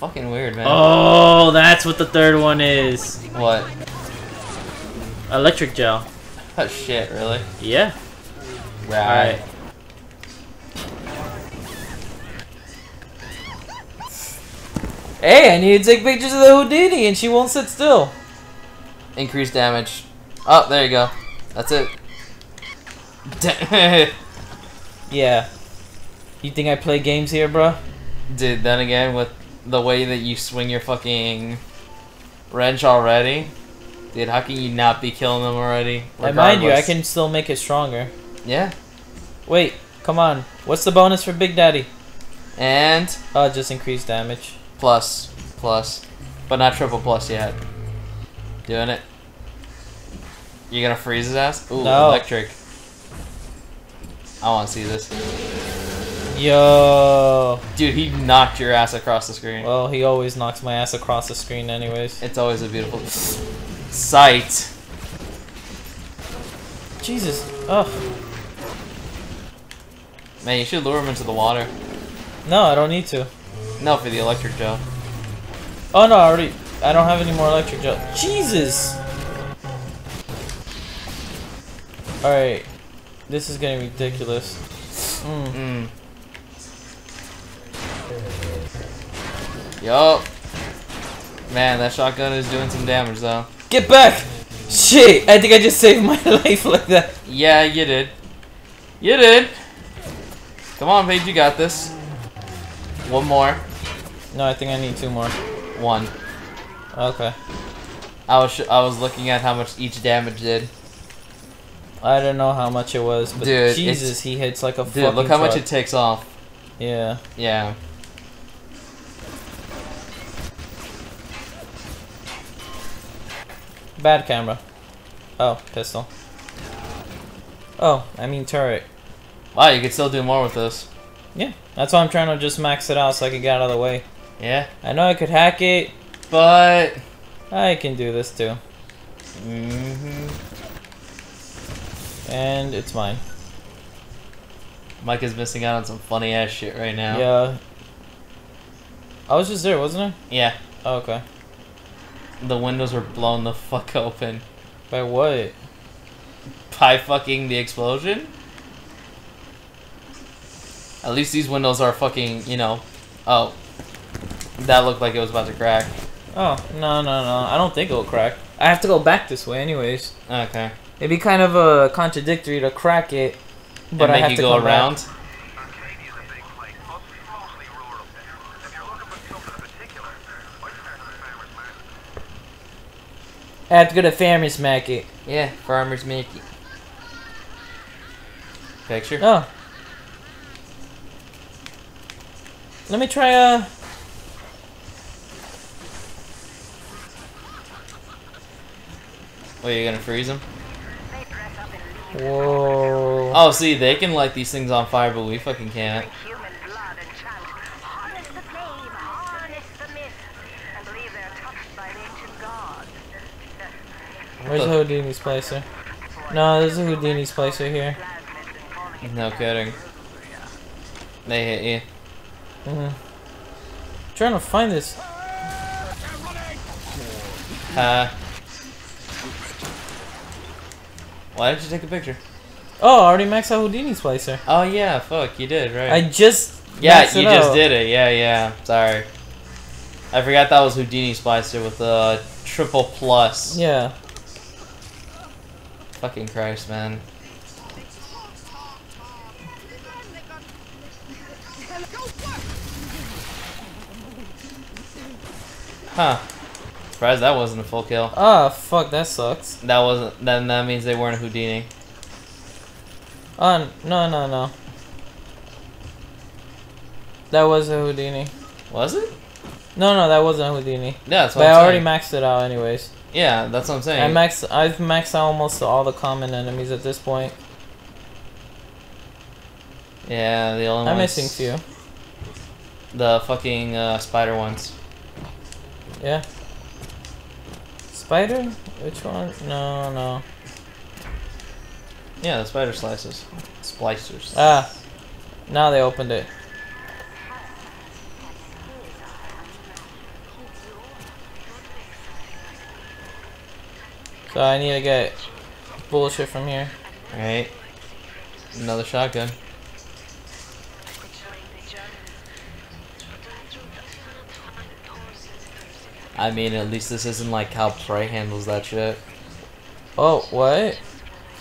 Fucking weird, man. Oh, that's what the third one is. What? Electric gel. Oh shit, really? Yeah. Right. Hey, I need to take pictures of the Houdini and she won't sit still. Increased damage. Oh, there you go. That's it. Da yeah. You think I play games here, bro? Dude, then again, with the way that you swing your fucking wrench already, dude, how can you not be killing them already? Regardless. And mind you, I can still make it stronger. Yeah. Wait, come on. What's the bonus for Big Daddy? And? Oh, just increased damage. Plus, plus, but not triple plus yet. Doing it. You gonna freeze his ass? Ooh, no. Electric. I wanna see this. Yo. Dude, he knocked your ass across the screen. Well, he always knocks my ass across the screen anyways. It's always a beautiful sight. Jesus. Ugh. Man, you should lure him into the water. No, I don't need to. No, for the electric gel. Oh no, I already... I don't have any more electric gel. Jesus! Alright. This is getting ridiculous. Mm. Mm. Yo! Man, that shotgun is doing some damage though. Get back! Shit! I think I just saved my life like that. Yeah, you did. You did! Come on, Paige, you got this. One more. No, I think I need two more. One. Okay. I was sh I was looking at how much each damage did. I don't know how much it was, but dude, Jesus, he hits like a dude, fucking Dude, look how truck. much it takes off. Yeah. Yeah. Bad camera. Oh, pistol. Oh, I mean turret. Wow, you could still do more with this. Yeah, that's why I'm trying to just max it out so I can get out of the way. Yeah. I know I could hack it, but I can do this too. Mm-hmm. And it's mine. Mike is missing out on some funny ass shit right now. Yeah. I was just there, wasn't I? Yeah. Oh, okay. The windows were blown the fuck open. By what? By fucking the explosion? At least these windows are fucking, you know... Oh. That looked like it was about to crack. Oh, no, no, no. I don't think it'll crack. I have to go back this way anyways. Okay. It'd be kind of uh, contradictory to crack it, but I have to go around. Back. I have to go to Farmer's Market. Yeah, Farmer's Market. Picture? Oh. Let me try a... Wait, you're gonna freeze them? Whoa. Oh, see, they can light these things on fire, but we fucking can't. Where's the Houdini's placer? No, there's a Houdini's placer here. No kidding. They hit you. Mm-hmm. Trying to find this. Uh, why did you take a picture? Oh, I already maxed out Houdini's placer. Oh yeah, fuck, you did, right? I just yeah, you out. just did it. Yeah, yeah. Sorry, I forgot that was Houdini's placer with a triple plus. Yeah. Fucking Christ, man. Huh. Surprised that wasn't a full kill. Oh, fuck, that sucks. That wasn't, then that means they weren't Houdini. Oh, no, no, no. That was a Houdini. Was it? No, no, that wasn't a Houdini. Yeah, that's what I'm saying. But I already maxed it out anyways. Yeah, that's what I'm saying. I max, I've maxed out almost all the common enemies at this point. Yeah, the only I'm ones... I'm missing few. The fucking uh, spider ones. Yeah. Spider? Which one? No, no. Yeah, the spider slices. Splicers. Ah. Now they opened it. So I need to get bullshit from here. Alright. Another shotgun. I mean, at least this isn't like how Prey handles that shit. Oh, what?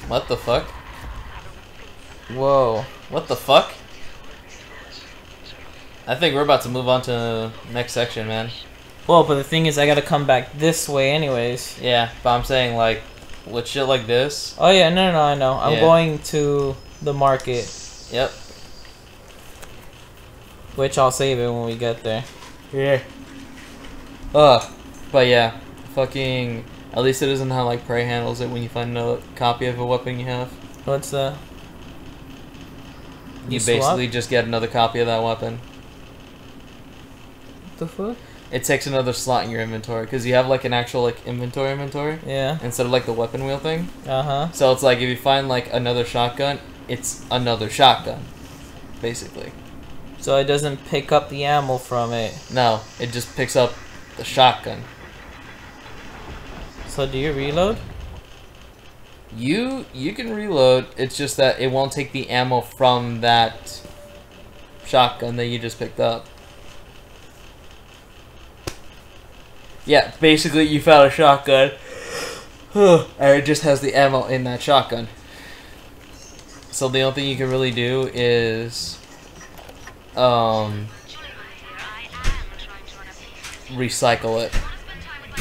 What the fuck? Whoa. What the fuck? I think we're about to move on to the next section, man. Well, but the thing is, I gotta come back this way anyways. Yeah, but I'm saying, like, with shit like this... Oh, yeah, no, no, no, I know. I'm yeah. going to the market. Yep. Which I'll save it when we get there. Yeah. Ugh, but yeah, fucking, at least it isn't how, like, Prey handles it when you find a copy of a weapon you have. What's that? You, you basically just get another copy of that weapon. What the fuck? It takes another slot in your inventory, because you have, like, an actual, like, inventory inventory. Yeah. Instead of, like, the weapon wheel thing. Uh-huh. So it's like, if you find, like, another shotgun, it's another shotgun, basically. So it doesn't pick up the ammo from it. No, it just picks up... the shotgun. So do you reload? You you can reload. It's just that it won't take the ammo from that shotgun that you just picked up. Yeah, basically you found a shotgun, and it just has the ammo in that shotgun. So the only thing you can really do is, um. recycle it.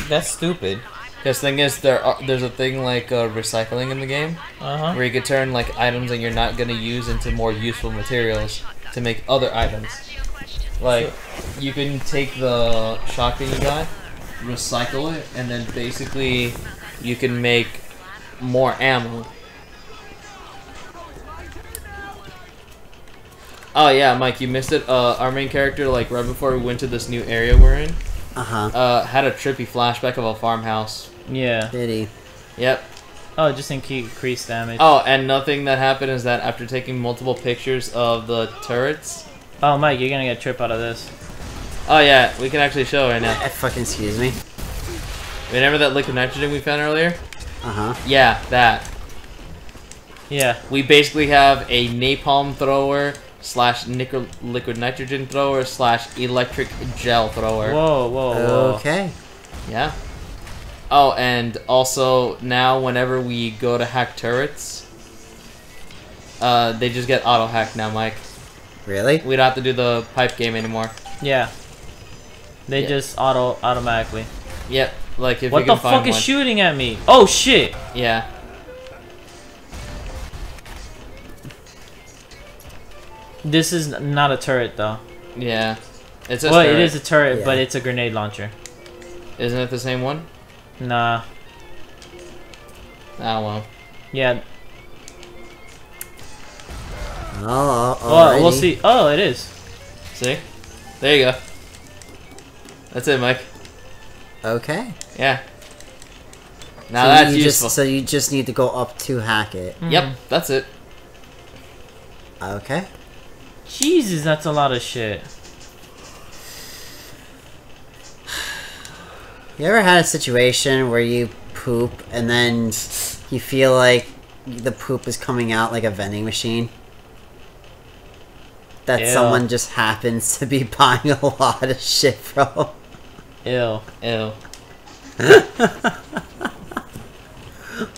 That's stupid. Because thing is, there are, there's a thing like uh, recycling in the game, uh-huh. where you could turn like items that you're not gonna use into more useful materials to make other items. Like you can take the shotgun you got, recycle it, and then basically you can make more ammo. Oh yeah, Mike, you missed it. Uh, our main character, like right before we went to this new area we're in. Uh-huh. Uh, had a trippy flashback of a farmhouse. Yeah. Did he? Yep. Oh, just increased damage. Oh, and nothing that happened is that after taking multiple pictures of the turrets... Oh, Mike, you're gonna get a trip out of this. Oh, yeah, we can actually show right now. Fucking excuse me. Remember that liquid nitrogen we found earlier? Uh-huh. Yeah, that. Yeah. We basically have a napalm thrower... slash nickel liquid nitrogen thrower slash electric gel thrower. Whoa, whoa, whoa. Okay. Yeah. Oh, and also now whenever we go to hack turrets, uh, they just get auto hacked now, Mike. Really? We don't have to do the pipe game anymore. Yeah. They yeah. just auto automatically. Yep. Yeah, like if what you can find What the fuck is one. shooting at me? Oh shit. Yeah. This is not a turret, though. Yeah. It's a well, turret. it is a turret, yeah. but it's a grenade launcher. Isn't it the same one? Nah. Ah, well. Yeah. Oh, oh we'll see. Oh, it is. See? There you go. That's it, Mike. Okay. Yeah. Now so that's you useful. Just, so you just need to go up to hack it. Mm-hmm. Yep, that's it. Okay. Jesus, that's a lot of shit. You ever had a situation where you poop and then you feel like the poop is coming out like a vending machine? That ew. Someone just happens to be buying a lot of shit from? Ew, ew.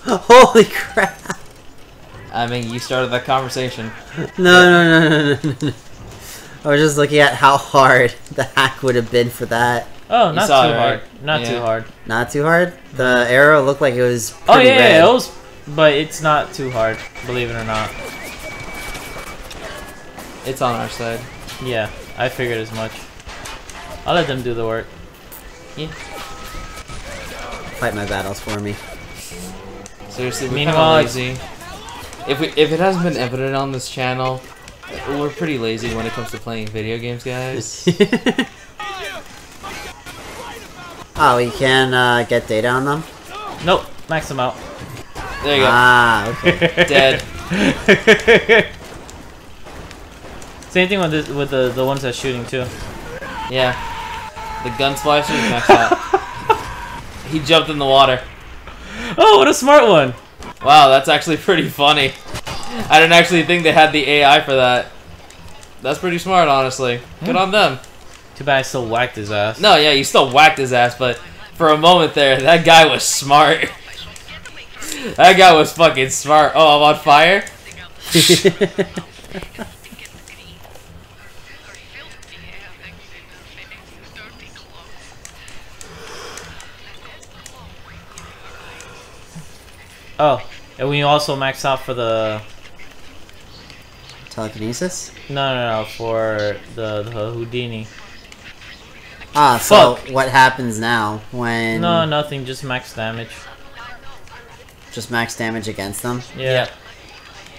Holy crap! I mean, you started that conversation. No, no, no, no, no, no. I was just looking at how hard the hack would have been for that. Oh, not too hard. Not too hard. Not too hard? The arrow looked like it was pretty red. Oh, yeah, yeah, it was... But it's not too hard, believe it or not. It's on our side. Yeah, I figured as much. I'll let them do the work. Yeah. fight my battles for me. Seriously, we're kind of lazy. If, we, if it hasn't been evident on this channel, we're pretty lazy when it comes to playing video games, guys. Oh, you can uh, get data on them? Nope, max them out. There you go. Ah, okay. Dead. Same thing with, this, with the, the ones that's shooting, too. Yeah. The gun splashes maxed out. He jumped in the water. Oh, what a smart one! Wow, that's actually pretty funny. I didn't actually think they had the A I for that. That's pretty smart, honestly. Good mm. on them. Too bad I still whacked his ass. No, yeah, you still whacked his ass, but for a moment there, that guy was smart. That guy was fucking smart. Oh, I'm on fire? Oh, and we also maxed out for the telekinesis. No, no, no, for the, the Houdini. Ah, so Fuck. what happens now when? No, nothing. Just max damage. Just max damage against them. Yeah.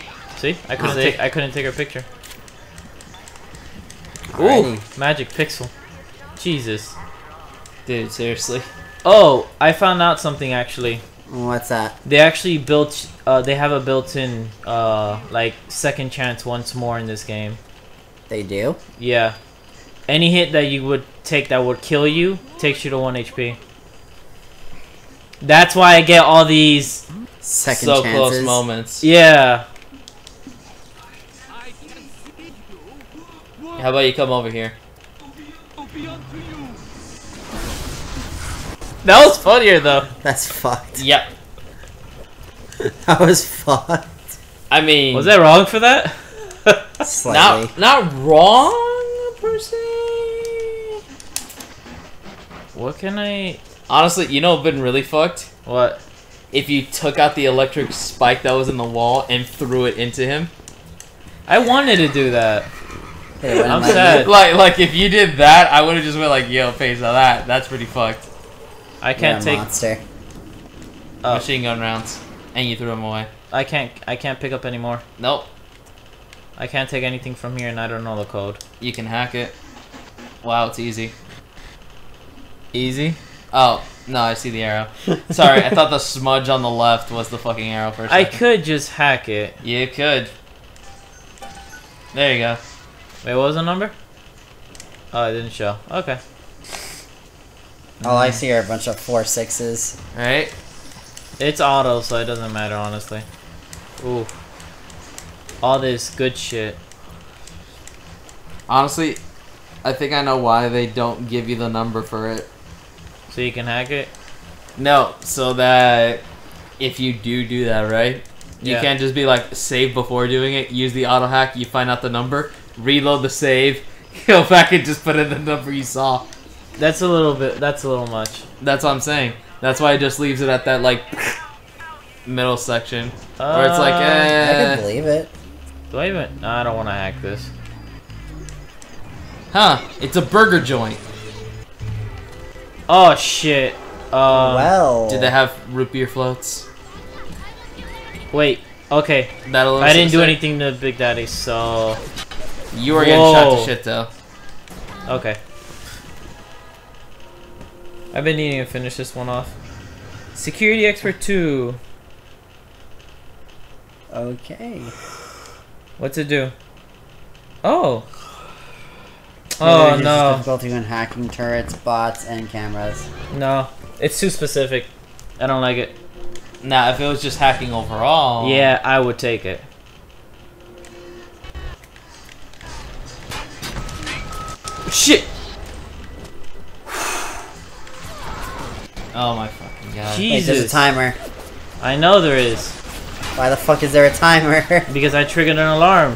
yeah. See, I couldn't oh, take. They... I couldn't take her picture. Alrighty. Ooh, magic pixel. Jesus, dude, seriously. Oh, I found out something actually. What's that? They actually built. Uh, they have a built-in, uh, like second chance once more in this game. They do. Yeah. Any hit that you would take that would kill you takes you to one H P. That's why I get all these second so chances. close moments. Yeah. How about you come over here? That was funnier though. That's fucked. Yep. That was fucked. I mean, was that wrong for that? Slightly. Not, not wrong per se. What can I? Honestly, you know, been really fucked. What? If you took out the electric spike that was in the wall and threw it into him. I wanted to do that. Hey, I'm sad. Like, like if you did that, I would have just went like, "Yo, face on that. That's pretty fucked." I can't take monster. Oh. Machine gun rounds, and you threw them away. I can't. I can't pick up anymore. Nope. I can't take anything from here, and I don't know the code. You can hack it. Wow, it's easy. Easy? Oh no, I see the arrow. Sorry, I thought the smudge on the left was the fucking arrow for a second. I could just hack it. You could. There you go. Wait, what was the number? Oh, it didn't show. Okay. All I see are a bunch of four sixes. Right? It's auto, so it doesn't matter, honestly. Ooh. All this good shit. Honestly, I think I know why they don't give you the number for it. So you can hack it? No, so that if you do do that, right? You yeah. can't just be like, save before doing it, use the auto hack, you find out the number, reload the save, go back and just put in the number you saw. That's a little bit, that's a little much. That's what I'm saying. That's why it just leaves it at that, like, middle section. Uh, where it's like, eh. I can believe it. Do I even? No, I don't want to hack this. Huh, it's a burger joint. Oh, shit. Um, well. Did they have root beer floats? Wait, okay. That'll I didn't do anything to Big Daddy, so. You were getting shot to shit, though. Okay. I've been needing to finish this one off. Security Expert two. Okay. What's it do? Oh. Oh, no. no. Difficulty when hacking turrets, bots, and cameras. No. It's too specific. I don't like it. Nah, if it was just hacking overall. Yeah, I would take it. Shit! Oh my fucking god. Jesus. Wait, there's a timer. I know there is. Why the fuck is there a timer? Because I triggered an alarm.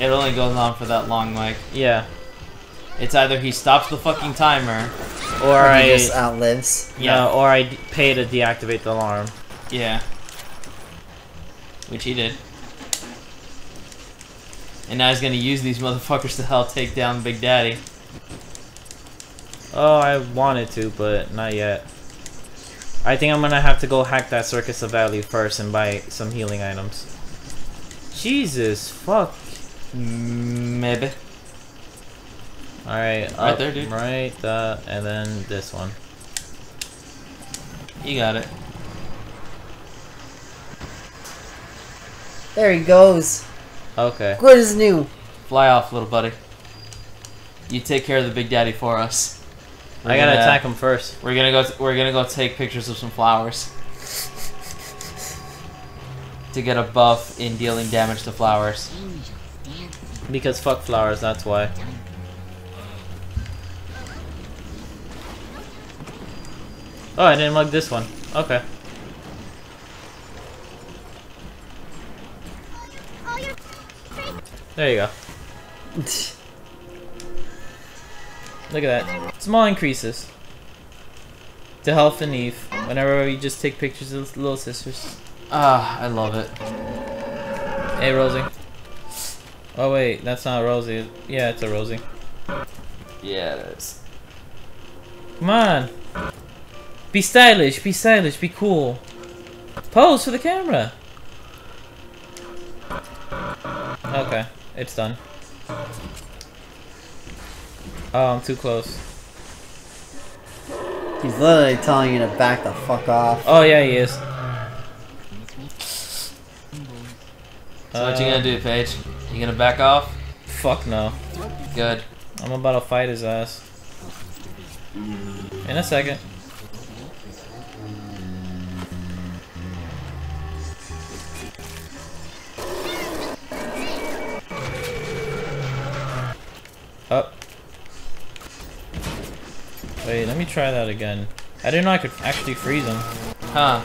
It only goes on for that long, Mike. Yeah. It's either he stops the fucking timer, or, or I... he just outlives. Yeah, no, or I pay to deactivate the alarm. Yeah. Which he did. And now he's gonna use these motherfuckers to help take down Big Daddy. Oh, I wanted to, but not yet. I think I'm gonna have to go hack that Circus of Valley first and buy some healing items. Jesus fuck. Maybe. Alright, up, right there, dude. Right, uh, and then this one. You got it. There he goes. Okay. What is new? Fly off, little buddy. You take care of the Big Daddy for us. We're I gotta gonna, attack him first. We're gonna go. T we're gonna go take pictures of some flowers to get a buff in dealing damage to flowers. Because fuck flowers, that's why. Oh, I didn't mug this one. Okay. There you go. Look at that. Small increases to health and Eve whenever you just take pictures of little sisters. Ah, I love it. Hey, Rosie. Oh wait, that's not Rosie. Yeah, it's a Rosie. Yeah, it is. Come on. Be stylish, be stylish, be cool. Pose for the camera. Okay, it's done. Oh, I'm too close. He's literally telling you to back the fuck off. Oh yeah, he is. So uh, what you gonna do, Paige? You gonna back off? Fuck no. Good. I'm about to fight his ass. In a second. Up. Wait, let me try that again. I didn't know I could actually freeze him. Huh.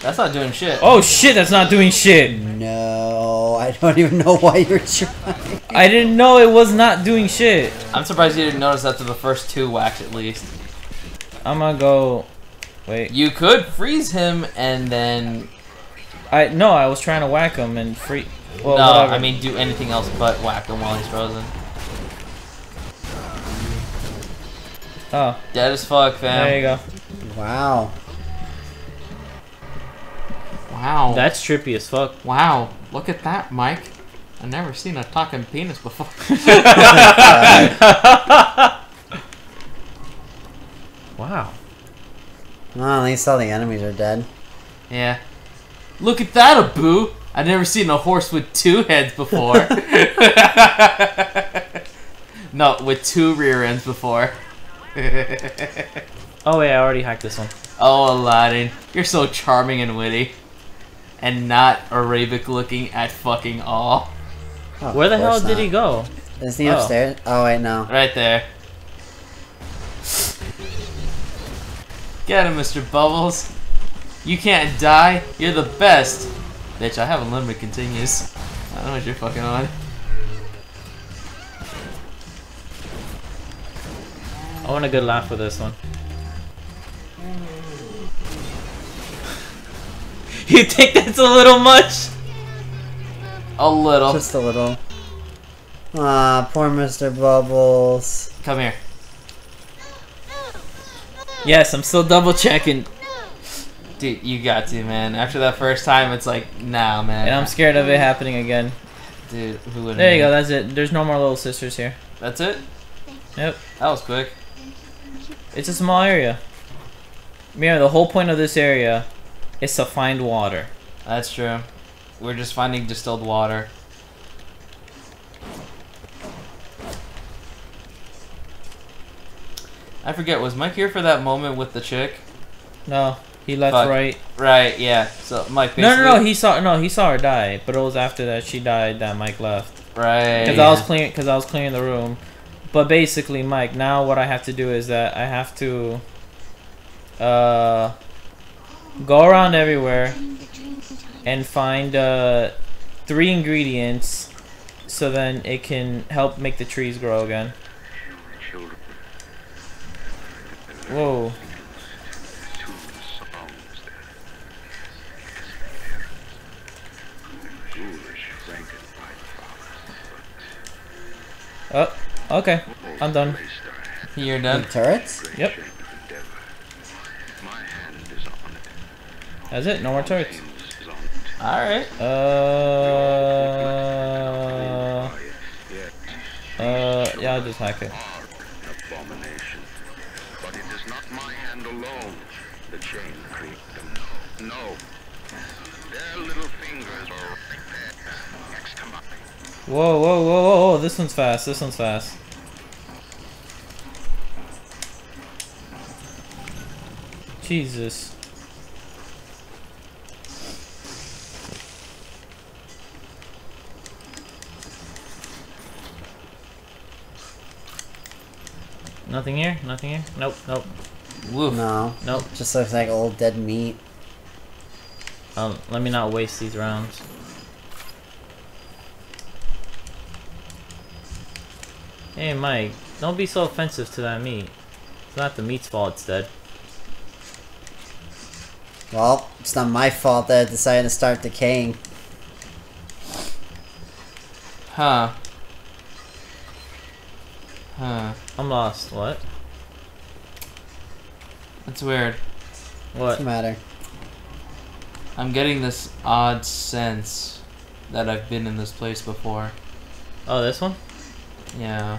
That's not doing shit. Oh shit, that's not doing shit! No, I don't even know why you're trying. I didn't know it was not doing shit. I'm surprised you didn't notice after the first two whacks at least. I'm gonna go... Wait. You could freeze him and then... I No, I was trying to whack him and free... Well, no, whatever. I mean do anything else but whack him while he's frozen. Oh. Dead as fuck, fam. There you go. Wow. Wow. That's trippy as fuck. Wow. Look at that, Mike. I've never seen a talking penis before. Wow. Well, at least all the enemies are dead. Yeah. Look at that, Abu! I've never seen a horse with two heads before. No, with two rear ends before. Oh wait, I already hacked this one. Oh, Aladdin, you're so charming and witty. And not Arabic looking at fucking all. Oh, where the hell did not. he go? Is he oh. upstairs? Oh wait, no. Right there. Get him, Mister Bubbles. You can't die. You're the best. Bitch, I have unlimited continues. I don't know what you're fucking on. I want a good laugh with this one. You think that's a little much? A little. Just a little. Ah, poor Mister Bubbles. Come here. Yes, I'm still double checking. Dude, you got to, man. After that first time, it's like, nah, man. And I'm scared of it happening again. Dude, who wouldn't? There you go, that's it. There's no more little sisters here. That's it? Yep. That was quick. It's a small area. Mira, the whole point of this area is to find water. That's true. We're just finding distilled water. I forget, was Mike here for that moment with the chick? No. He left Fuck. right. Right, yeah. So Mike basically... No, no, no. He saw no. He saw her die, but it was after that she died that Mike left. Right. Because yeah. I was clearing. Because I was clearing the room. But basically, Mike. Now what I have to do is that I have to. Uh, go around everywhere, and find uh, three ingredients, so then it can help make the trees grow again. Whoa. Oh, okay. I'm done. You're done. Turrets? Yep. That's it, no more turrets. Alright. Uh, uh, yeah, I'll just hack it. But it is not my hand alone. The chain creaked. No. Their little fingers are right there next to mine. Whoa, whoa, whoa, whoa, whoa, this one's fast, this one's fast. Jesus. Nothing here? Nothing here? Nope, nope. Woof. No. Nope. Just looks like old dead meat. Um, let me not waste these rounds. Hey Mike, don't be so offensive to that meat. It's not the meat's fault, it's dead. Well, it's not my fault that I decided to start decaying. Huh. Huh. I'm lost. What? That's weird. What? What's the matter? I'm getting this odd sense that I've been in this place before. Oh, this one? Yeah.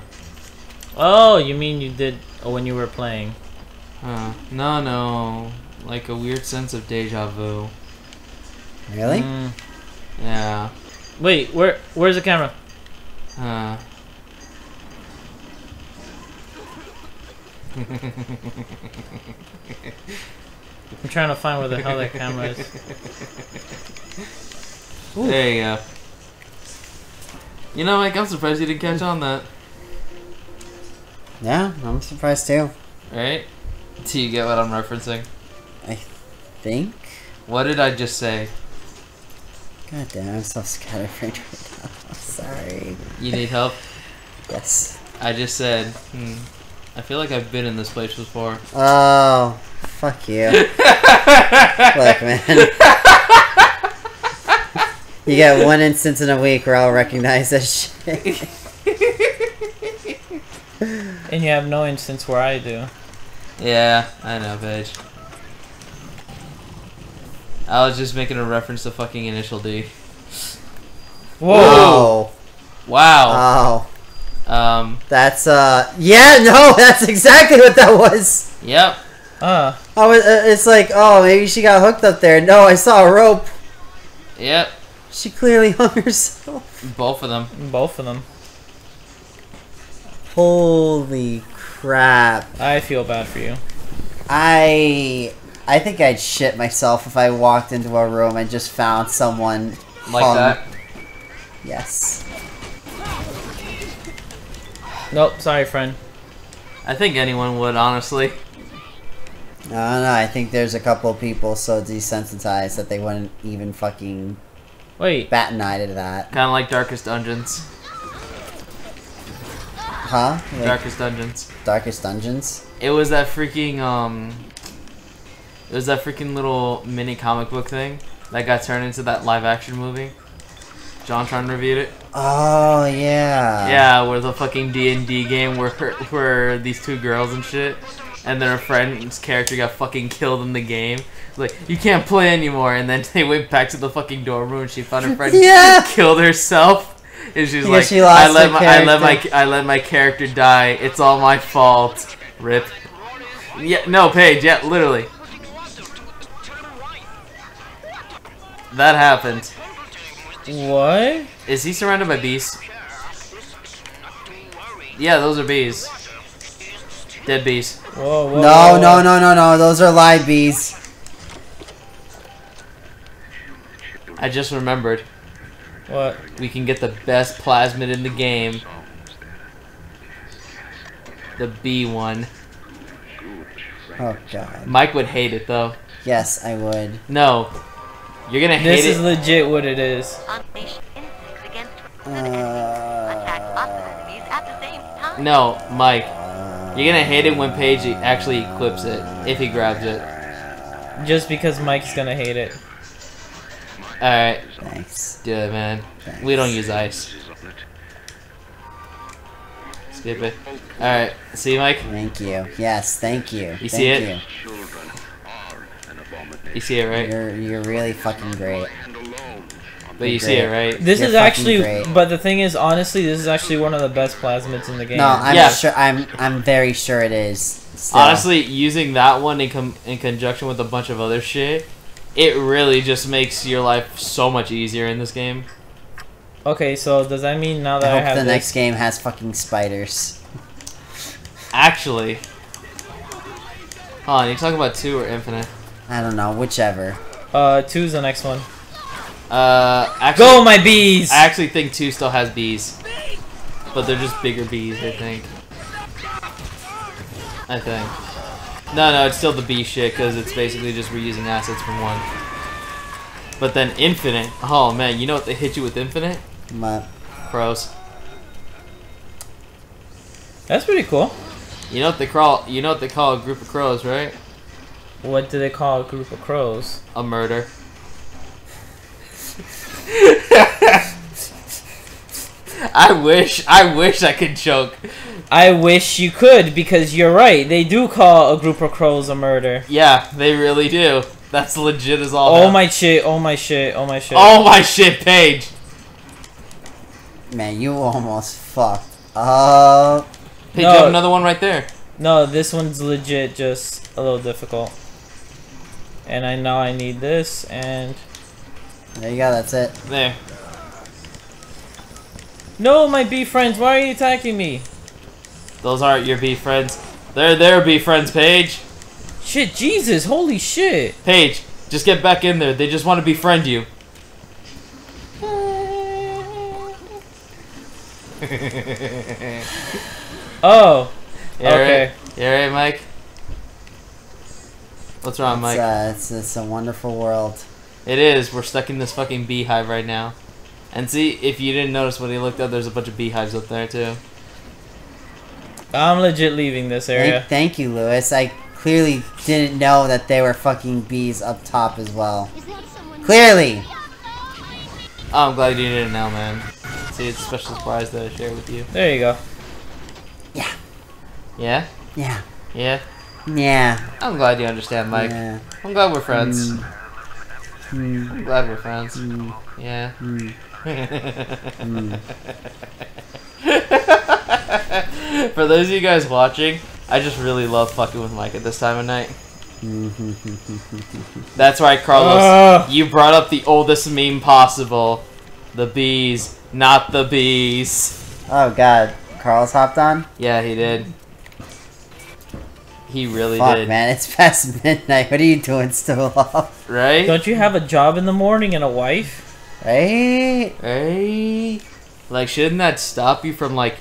Oh, you mean you did when you were playing? Huh. No, no. Like a weird sense of deja vu. Really? Mm. Yeah. Wait, where? Where's the camera? Huh. I'm trying to find where the hell that camera is. Ooh. There you go. You know, Mike, I'm surprised you didn't catch on that. Yeah, I'm surprised too. Right? Do you get what I'm referencing? I think. What did I just say? God damn, I'm so scatterbrained right now. I'm sorry. You need help? Yes. I just said, hmm. I feel like I've been in this place before. Oh, fuck you. Look, man. You get one instance in a week where I'll recognize that shit. And you have no instance where I do. Yeah, I know, bitch. I was just making a reference to fucking Initial D. Whoa! Whoa. Wow. Oh. Um, that's, uh, yeah, no, that's exactly what that was. Yep. Uh. I was, uh, it's like, oh, maybe she got hooked up there. No, I saw a rope. Yep. She clearly hung herself. Both of them. Both of them. Holy crap. I feel bad for you. I, I think I'd shit myself if I walked into a room and just found someone like hung. That? Yes. Nope, sorry, friend. I think anyone would, honestly. No, no, I think there's a couple of people so desensitized that they wouldn't even fucking wait bat an eye to that. Kind of like Darkest Dungeons. Huh? Like Darkest Dungeons. Darkest Dungeons? It was that freaking, um... it was that freaking little mini comic book thing that got turned into that live-action movie. JonTron reviewed it. Oh, yeah. Yeah, where the fucking D and D game where, where these two girls and shit, and then her friend's character got fucking killed in the game. Like, you can't play anymore, and then they went back to the fucking dorm room and she found her friend yeah. killed herself. And she's like, she I, let my, I, let my, I let my character die. It's all my fault. Rip. Yeah, no, Paige, yeah, literally. That happened. What? Is he surrounded by bees? Yeah, those are bees. Dead bees. Whoa, whoa, no, whoa. no, no, no, no. Those are live bees. I just remembered. What? We can get the best plasmid in the game. The bee one. Oh, God. Mike would hate it, though. Yes, I would. No. You're gonna hate this it. This is legit what it is. Uh, no, Mike. You're gonna hate it when Paige actually clips it, if he grabs it. Just because Mike's gonna hate it. Alright. Thanks. Do it, man. Thanks. We don't use ice. Skip it. Alright. See you, Mike? Thank you. Yes, thank you. You thank see it? You. You see it, right? You're you're really fucking great. But you great. see it, right? This You're is actually, great. but the thing is, honestly, this is actually one of the best plasmids in the game. No, I'm yeah. sure. I'm I'm very sure it is. So. Honestly, using that one in com in conjunction with a bunch of other shit, it really just makes your life so much easier in this game. Okay, so does that mean now that I, I have the this... next game has fucking spiders? Actually, hold on. You talking about two or infinite? I don't know. Whichever. Uh, two's the next one. Uh, actually, go my bees! I actually think two still has bees, but they're just bigger bees, I think. I think. No, no, it's still the bee shit, because it's basically just reusing assets from one. But then Infinite, oh man, you know what they hit you with Infinite? What? Pros. That's pretty cool. You know what they call, you know what they call a group of crows, right? What do they call a group of crows? A murder. I wish, I wish I could joke. I wish you could, because you're right. They do call a group of crows a murder. Yeah, they really do. That's legit as all. Oh my shit! Oh my shit! Oh my shit! Oh my shit, Paige! Man, you almost fucked up. Hey, no, you have another one right there. No, this one's legit, just a little difficult. And I know I need this and. There you go, that's it. There. No, my bee friends, why are you attacking me? Those aren't your bee friends. They're their bee friends, Paige. Shit, Jesus, holy shit. Paige, just get back in there. They just want to befriend you. Oh. You okay. Right? You alright, Mike? What's wrong, Mike? It's, uh, it's, it's a wonderful world. It is. We're stuck in this fucking beehive right now. And see, if you didn't notice when he looked up, there's a bunch of beehives up there, too. I'm legit leaving this area. Thank, thank you, Lewis. I clearly didn't know that there were fucking bees up top as well. Clearly! Oh, I'm glad you didn't know, man. See, it's a special surprise that I shared with you. There you go. Yeah. Yeah? Yeah. Yeah? Yeah. I'm glad you understand, Mike. Yeah. I'm glad we're friends. Mm. Mm. I'm glad we're friends. Mm. Yeah. Mm. Mm. For those of you guys watching, I just really love fucking with Mike at this time of night. That's right, Carlos. Uh. You brought up the oldest meme possible. The bees, not the bees. Oh, God. Carlos hopped on? Yeah, he did. He really Fuck, did. man, it's past midnight. What are you doing still up? Right? Don't you have a job in the morning and a wife? Right? Right? Like, shouldn't that stop you from, like,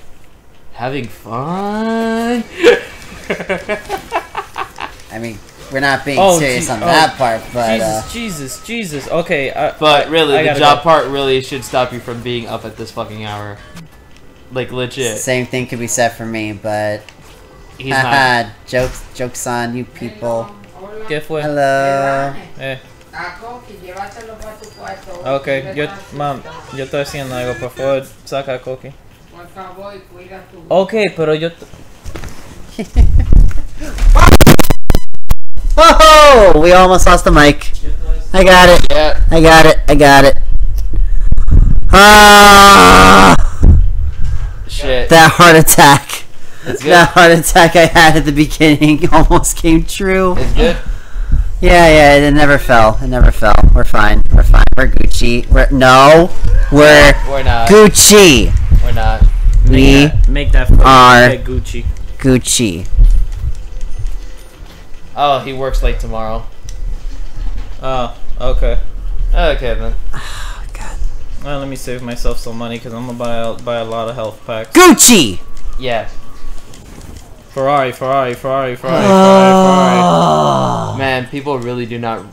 having fun? I mean, we're not being oh, serious on oh, that part, but... Jesus, uh, Jesus, Jesus. Okay, I, But, I, really, I the job go. part really should stop you from being up at this fucking hour. Like, legit. Same thing could be said for me, but... Haha, jokes, jokes on you people. ¿Qué fue? Hello. Eh. Okay, yo, mam, yo estoy haciendo algo, por favor, saca a Coqui. Okay, pero yo... Oh, we almost lost the mic. I got it. Yeah. I got it. I got it. Ah! Shit. That heart attack. That heart attack I had at the beginning almost came true. It's good? Yeah, yeah, it never fell. It never fell. We're fine. We're fine. We're Gucci. We're, no, we're, we're not. Gucci. We're not. We make that, make that are Gucci. Gucci. Oh, he works late tomorrow. Oh, okay. Okay, then. Oh, God. Well, let me save myself some money because I'm going to buy, buy a lot of health packs. Gucci! Yeah. Ferrari, Ferrari, Ferrari, Ferrari, Ferrari, Ferrari. Man, people really do not...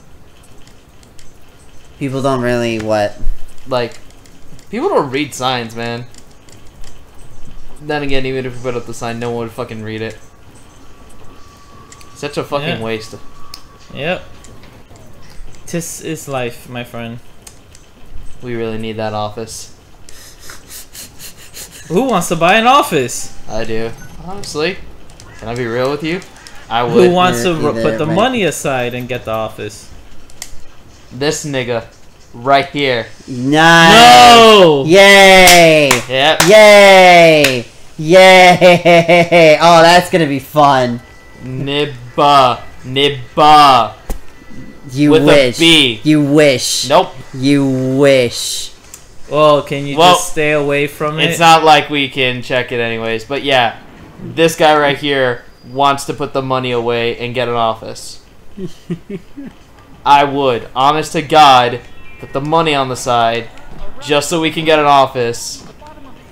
People don't really what? Like, people don't read signs, man. Then again, even if we put up the sign, no one would fucking read it. Such a fucking yeah. waste. Yep. This is life, my friend. We really need that office. Who wants to buy an office? I do. Honestly. Can I be real with you? I would. Who wants to put the money aside and get the office? This nigga right here. Nice. No! Yay! Yep. Yay! Yay! Oh, that's gonna be fun. Nibba. Nibba. You With wish. A B. You wish. Nope. You wish. Well, can you well, just stay away from it? It's not like we can check it anyways. But yeah, this guy right here wants to put the money away and get an office. I would, honest to God, put the money on the side just so we can get an office,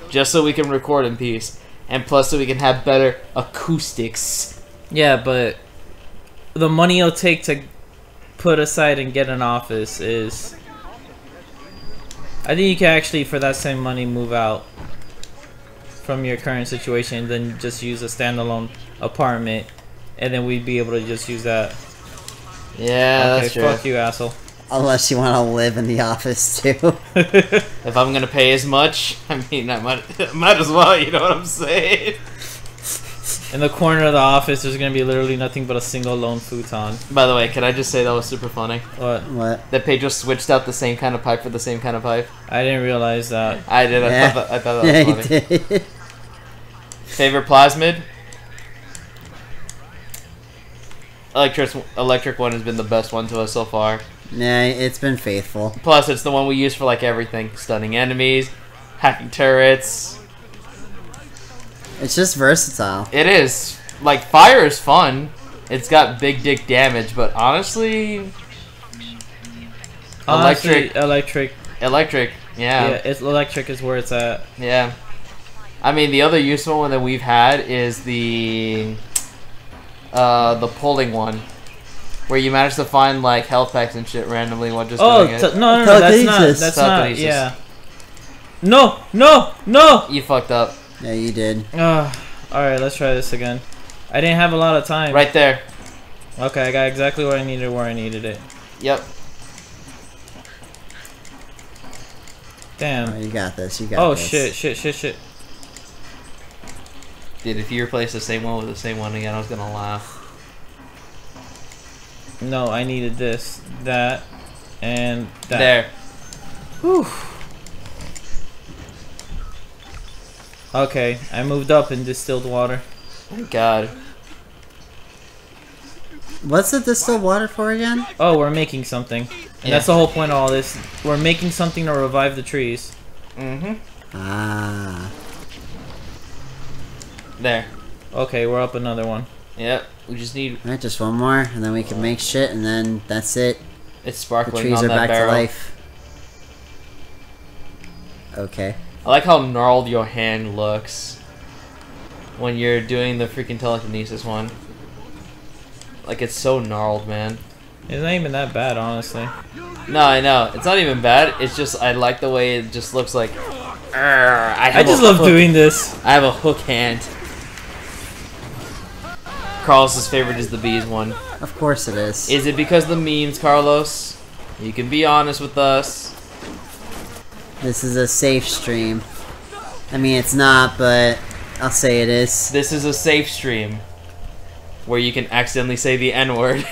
just so we can record in peace, and plus so we can have better acoustics. Yeah, but the money it'll take to put aside and get an office is... I think you can actually, for that same money, move out from your current situation and then just use a standalone apartment, and then we'd be able to just use that. Yeah, okay, that's true. Fuck you, asshole. Unless you want to live in the office, too. If I'm going to pay as much, I mean, I might, I might as well, you know what I'm saying? In the corner of the office, there's going to be literally nothing but a single lone futon. By the way, can I just say that was super funny? What? What? That Pedro switched out the same kind of pipe for the same kind of pipe. I didn't realize that. I did. Yeah. I, thought that, I thought that was yeah, funny. Did. Favorite plasmid? Electric, electric one has been the best one to us so far. Nah, it's been faithful. Plus, it's the one we use for, like, everything. Stunning enemies, hacking turrets. It's just versatile. It is. Like, fire is fun. It's got big dick damage, but honestly... Honestly, electric. Electric. Electric, yeah. Yeah, it's electric is where it's at. Yeah. I mean, the other useful one that we've had is the... Uh, the pulling one, where you manage to find like health packs and shit randomly while just oh, doing it. Oh no, no, no, that's not. That's not. Yeah. No, no, no. You fucked up. Yeah, you did. Uh, all right, let's try this again. I didn't have a lot of time. Right there. Okay, I got exactly what I needed where I needed it. Yep. Damn. Oh, you got this. You got oh, this. Oh shit! Shit! Shit! Shit! Dude, if you replace the same one with the same one again, I was gonna laugh. No, I needed this, that, and that. There. Whew. Okay, I moved up in distilled water. Thank God. What's the distilled water for again? Oh, we're making something. And yeah. That's the whole point of all this. We're making something to revive the trees. Mm-hmm. Ah... There. Okay, we're up another one. Yep. We just need... Alright, just one more, and then we can make shit, and then that's it. It's sparkling on that barrel. The trees are back to life. Okay. I like how gnarled your hand looks when you're doing the freaking telekinesis one. Like, it's so gnarled, man. It's not even that bad, honestly. No, I know. It's not even bad. It's just, I like the way it just looks like... I, I just love hook. doing this. I have a hook hand. Carlos's favorite is the bees one. Of course it is. Is it because the memes, Carlos? You can be honest with us. This is a safe stream. I mean, it's not, but I'll say it is. This is a safe stream where you can accidentally say the N-word.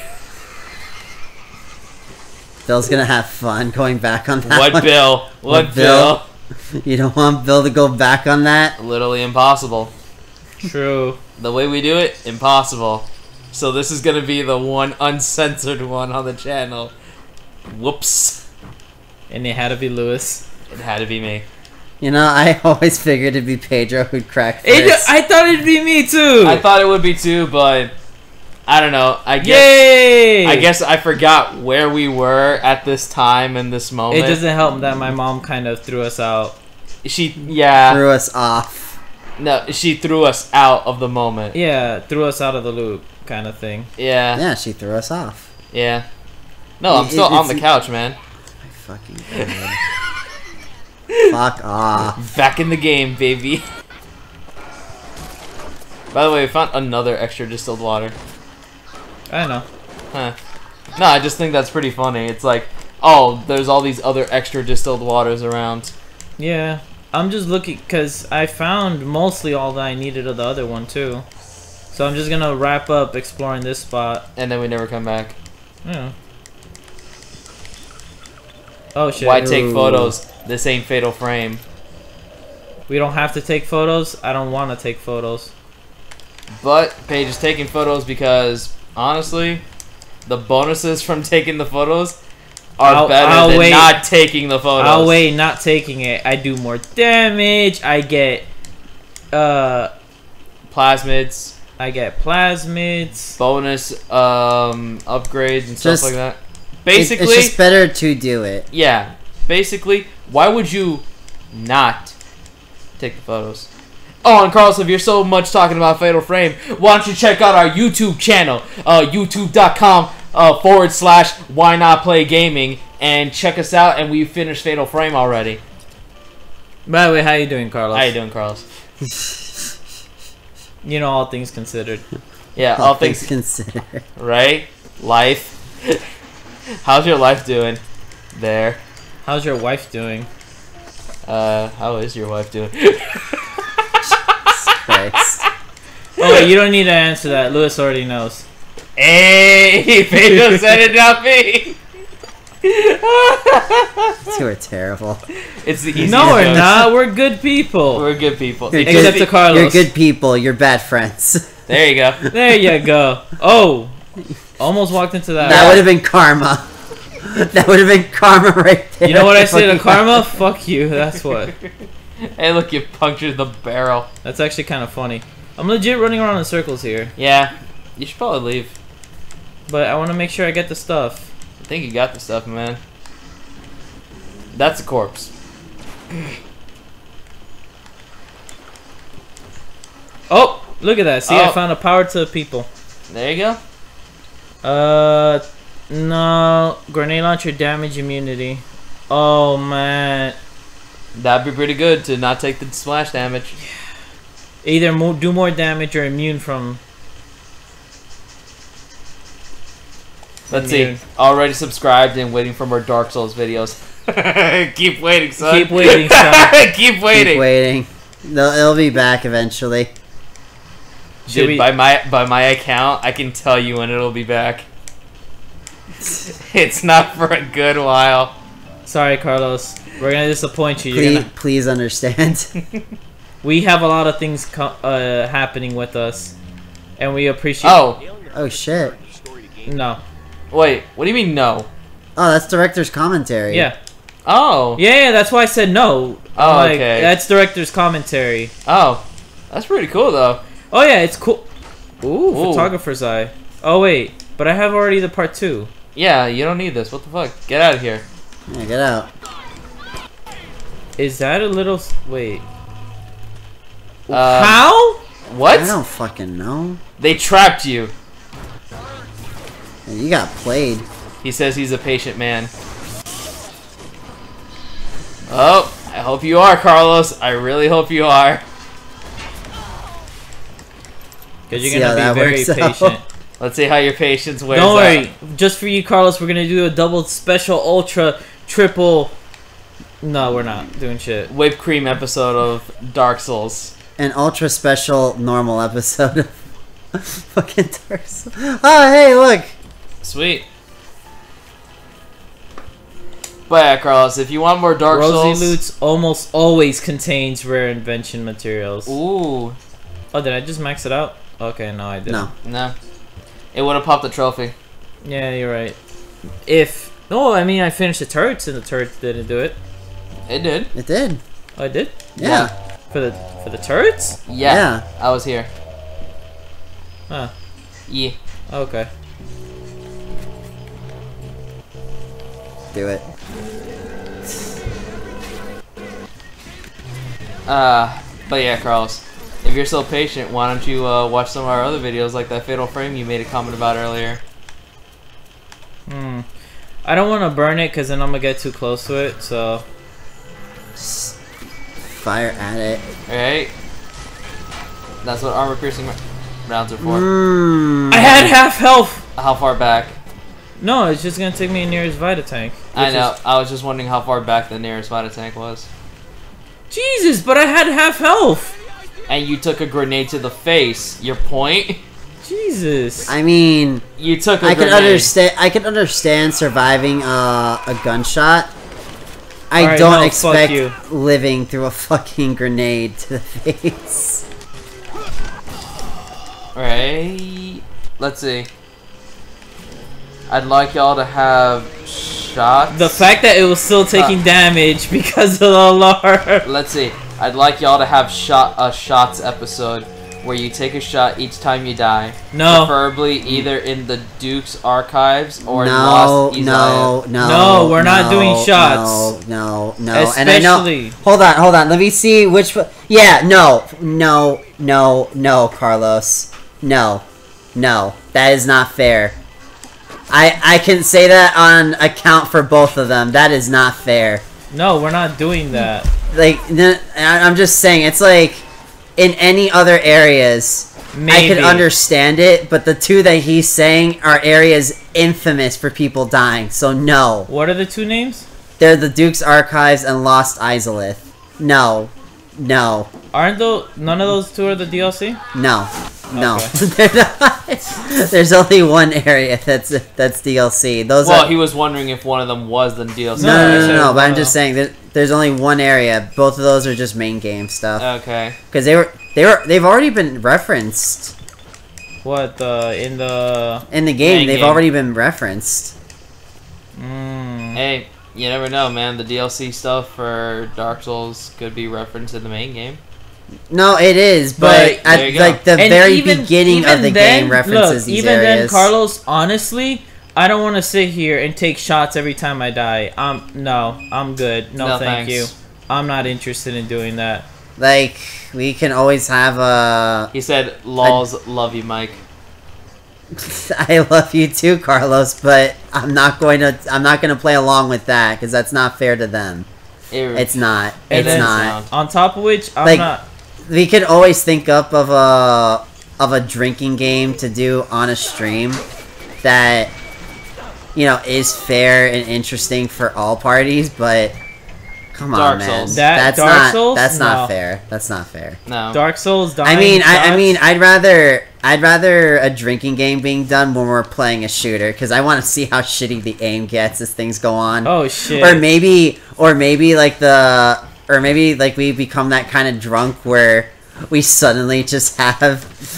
Bill's gonna have fun going back on that. What one. Bill? What, what Bill? Bill? You don't want Bill to go back on that? Literally impossible. True. The way we do it, impossible. So this is gonna be the one uncensored one on the channel. Whoops. And it had to be Lewis. It had to be me. You know, I always figured it'd be Pedro who'd crack first. It, I thought it'd be me too. I thought it would be too, but I don't know. I guess. Yay! I guess I forgot where we were at this time and this moment. It doesn't help that my mom kind of threw us out. She yeah threw us off. No, she threw us out of the moment. Yeah, threw us out of the loop kind of thing. Yeah. Yeah, she threw us off. Yeah. No, I'm it, still it, on the couch, man. I fucking God. Fuck off. Back in the game, baby. By the way, we found another extra distilled water. I know. Huh. No, I just think that's pretty funny. It's like, oh, there's all these other extra distilled waters around. Yeah. I'm just looking, because I found mostly all that I needed of the other one, too. So I'm just going to wrap up exploring this spot. And then we never come back. Yeah. Oh shit. Why take Ooh. photos? This ain't Fatal Frame. We don't have to take photos. I don't want to take photos. But Paige is taking photos because, honestly, the bonuses from taking the photos are I'll, better I'll than wait. not taking the photos. I'll wait not taking it. I do more damage. I get uh, Plasmids. I get Plasmids. Bonus um, upgrades and just, stuff like that. Basically, it's just better to do it. Yeah. Basically, why would you not take the photos? Oh, and Carlos, if you're so much talking about Fatal Frame, why don't you check out our YouTube channel, uh, youtube dot com uh, forward slash Why Not Play Gaming, and check us out, and we finished Fatal Frame already. By the way, how you doing, Carlos? How you doing, Carlos? You know, all things considered. Yeah, all, all things, things considered. Right? Life. How's your life doing? There. How's your wife doing? Uh, how is your wife doing? Oh, wait, you don't need to answer that. Lewis already knows. Hey, Pedro said it, not me. You are terrible. It's the easiest. No, we're not. We're good people. We're good people. You're Except good, to Carlos. You're good people. You're bad friends. There you go. There you go. Oh, almost walked into that. That would have been karma. That would have been karma right there. You know what I say to karma? Fuck you. That's what. Hey, look, you punctured the barrel. That's actually kind of funny. I'm legit running around in circles here. Yeah. You should probably leave. But I want to make sure I get the stuff. I think you got the stuff, man. That's a corpse. Oh! Look at that. See, oh. I found a power to the people. There you go. Uh, no. Grenade launcher damage immunity. Oh, man. That'd be pretty good to not take the splash damage. Yeah. Either mo do more damage or immune from... Let's immune. see. Already subscribed and waiting for more Dark Souls videos. Keep waiting, son. Keep waiting, son. Keep waiting. Keep waiting. No, it'll be back eventually. Dude, we... by my by my account, I can tell you when it'll be back. It's not for a good while. Sorry, Carlos. We're gonna disappoint you. Please, You're gonna... please understand. We have a lot of things co uh, happening with us, and we appreciate. Oh, oh shit! No. Wait, what do you mean no? Oh, that's director's commentary. Yeah. Oh. Yeah, yeah, that's why I said no. Oh, like, okay. That's director's commentary. Oh, that's pretty cool though. Oh yeah, it's cool. Ooh, Ooh. Photographer's eye. Oh wait, but I have already the part two. Yeah, you don't need this. What the fuck? Get out of here. Yeah, get out. Is that a little... Wait. Uh, How? What? I don't fucking know. They trapped you. You got played. He says he's a patient man. Oh, I hope you are, Carlos. I really hope you are. Because you're going to be very patient. Out. Let's see how your patience wears out. Don't worry. Out. Just for you, Carlos, we're going to do a double special ultra triple... No, we're not doing shit. Whipped cream episode of Dark Souls. An ultra special normal episode of fucking Dark Souls. Oh, hey, look. Sweet. But yeah, Carlos, if you want more Dark Rosie Souls... Rosie Loots almost always contains rare invention materials. Ooh. Oh, did I just max it out? Okay, no, I didn't. No. No. It would have popped the trophy. Yeah, you're right. If... No, I mean, I finished the turrets and the turrets didn't do it. It did. It did. Oh, it did? Yeah. For the for the turrets? Yeah. yeah. I was here. Huh. Yeah. Okay. Do it. Uh, but yeah, Carlos, if you're so patient, why don't you uh, watch some of our other videos like that Fatal Frame you made a comment about earlier? Hmm. I don't want to burn it because then I'm going to get too close to it, so... Fire at it. Alright. That's what armor piercing rounds are for. Mm. I had half health! How far back? No, it's just gonna take me the nearest Vita Tank. I know. Is... I was just wondering how far back the nearest Vita Tank was. Jesus, but I had half health! And you took a grenade to the face. Your point? Jesus. I mean... You took a I grenade. Can understand, I can understand surviving uh, a gunshot. I right, don't no, expect living through a fucking grenade to the face. Alright. Let's see. I'd like y'all to have shots. The fact that it was still taking uh, damage because of the alarm. Let's see. I'd like y'all to have shot a shots episode where you take a shot each time you die. No. Preferably either in the Duke's archives or no, Lost Isaiah. No, no, no. We're not no, doing shots. No, no, no. Especially. And I know, hold on, hold on. Let me see which. Yeah, no, no, no, no, Carlos. No, no. That is not fair. I I can say that on account for both of them. That is not fair. No, we're not doing that. Like, I'm just saying, it's like in any other areas, maybe. I can understand it, but the two that he's saying are areas infamous for people dying. So no. What are the two names? They're the Duke's Archives and Lost Izalith. No, no. Aren't those none of those two are the D L C? No. No, okay. They're not. There's only one area that's that's D L C. Those. Well, are... he was wondering if one of them was the D L C. No, no, no, no, no but I'm just saying that there's only one area. Both of those are just main game stuff. Okay. Because they were they were they've already been referenced. What uh, in the in the game they've game. already been referenced. Mm. Hey, you never know, man. The D L C stuff for Dark Souls could be referenced in the main game. No, it is, but, but at like the and very even, beginning even of the then, game references look, these even areas. Even then, Carlos, honestly, I don't want to sit here and take shots every time I die. Um, no, I'm good. No, no thank thanks. you. I'm not interested in doing that. Like, we can always have a... He said, lols, a, love you, Mike. I love you too, Carlos, but I'm not going to, I'm not going to play along with that, because that's not fair to them. It, it's not. It's it not. On top of which, I'm like, not... We could always think up of a of a drinking game to do on a stream that you know is fair and interesting for all parties, but come Dark on, man, that, that's Dark not Souls? that's no. not fair. That's not fair. No, Dark Souls. Dying I mean, I, I mean, I'd rather I'd rather a drinking game being done when we're playing a shooter because I want to see how shitty the aim gets as things go on. Oh shit! Or maybe, or maybe like the. Or maybe, like, we become that kind of drunk where we suddenly just have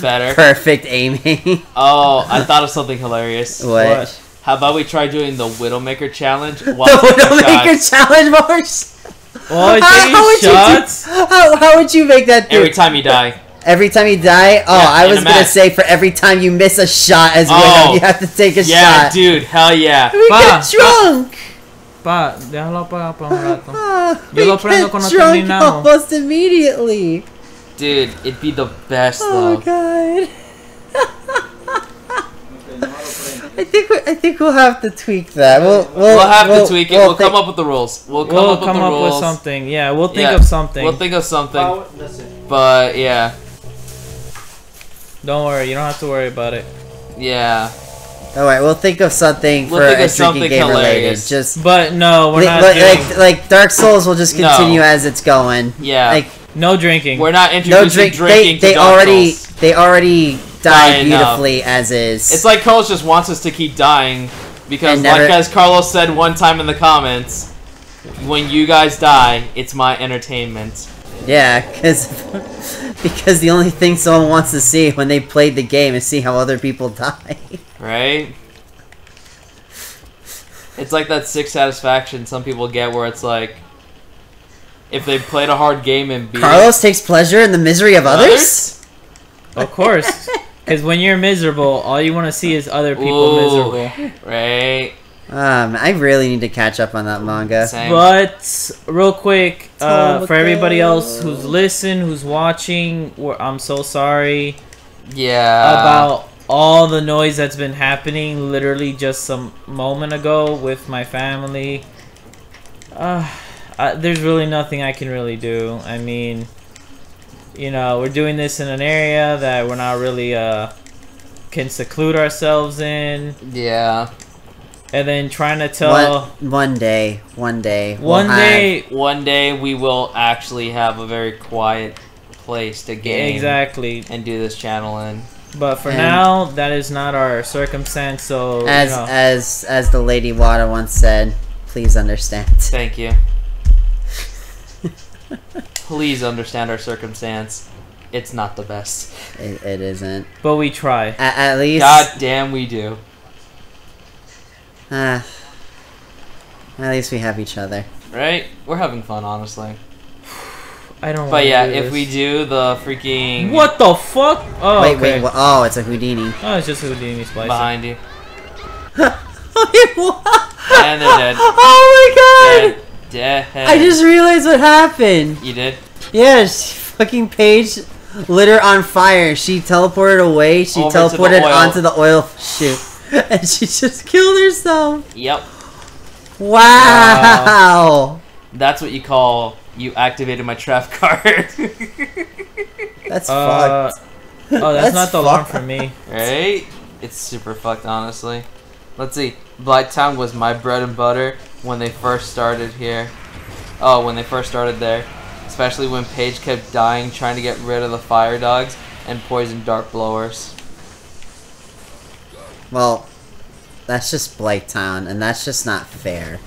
better perfect aiming. Oh, I thought of something hilarious. What? what? How about we try doing the Widowmaker Challenge while The Widowmaker shots? Challenge while we're well, how, how would shots? You do, how, how would you make that do? Every time you die. Every time you die? Oh, yeah, I was going to say for every time you miss a shot as well, oh, you have to take a yeah, shot. Yeah, dude. Hell yeah. We bah, get drunk. Bah. Pa, déjalo pa, pa un rato. Yo lo prendo cuando terminamos. Almost immediately. Dude, it'd be the best though. Oh god. I think we, I think we'll have to tweak that. We'll we'll, we'll have we'll, to tweak it. We'll, we'll come up with the rules. We'll come we'll up with come the rules. We'll come up with something. Yeah, we'll think yeah, of something. We'll think of something. Oh, but yeah. Don't worry. You don't have to worry about it. Yeah. All right, we'll think of something we'll for a drinking game hilarious. related. Just but no, we're not like, like Dark Souls will just continue no. as it's going. Yeah, like no drinking. We're not introducing no drink, drinking. They, they to Dark already Souls. they already die beautifully up. as is. It's like Carlos just wants us to keep dying because, never, like as Carlos said one time in the comments, when you guys die, it's my entertainment. Yeah, because because the only thing someone wants to see when they played the game is see how other people die. Right? It's like that sick satisfaction some people get where it's like, if they played a hard game and beat Carlos it, takes pleasure in the misery of others? Of course. Because when you're miserable, all you want to see is other people Ooh, miserable. Right? Um, I really need to catch up on that manga. Same. But real quick, uh, for everybody else who's listening, who's watching, I'm so sorry. Yeah. About all the noise that's been happening, literally just some moment ago with my family. Uh, I, there's really nothing I can really do. I mean, you know, we're doing this in an area that we're not really uh can seclude ourselves in. Yeah. And then trying to tell one, one day, one day, we'll one day, have... one day we will actually have a very quiet place to game exactly and do this channel in. But for and now, that is not our circumstance. So as you know, as as the Lady Wada once said, please understand. Thank you. Please understand our circumstance. It's not the best. It, it isn't. But we try. A at least. God damn, we do. Ah. Uh, at least we have each other. Right? We're having fun, honestly. I don't. But yeah, do if this. we do the freaking. What the fuck? Oh. Wait, okay. wait. Well, oh, it's a Houdini. Oh, it's just a Houdini splice. Behind you. And they're dead. Oh my god! Dead. Dead. I just realized what happened. You did? Yes. Yeah, fucking Paige lit her on fire. She teleported away. She Over teleported the onto the oil chute. And she just killed herself. Yep. Wow. Uh, that's what you call you activated my trap card. That's uh, fucked. Oh, that's, that's not the alarm for me. Right? It's super fucked, honestly. Let's see. Blighttown was my bread and butter when they first started here. Oh, when they first started there. Especially when Paige kept dying trying to get rid of the fire dogs and poison dart blowers. Well, that's just Blighttown, and that's just not fair.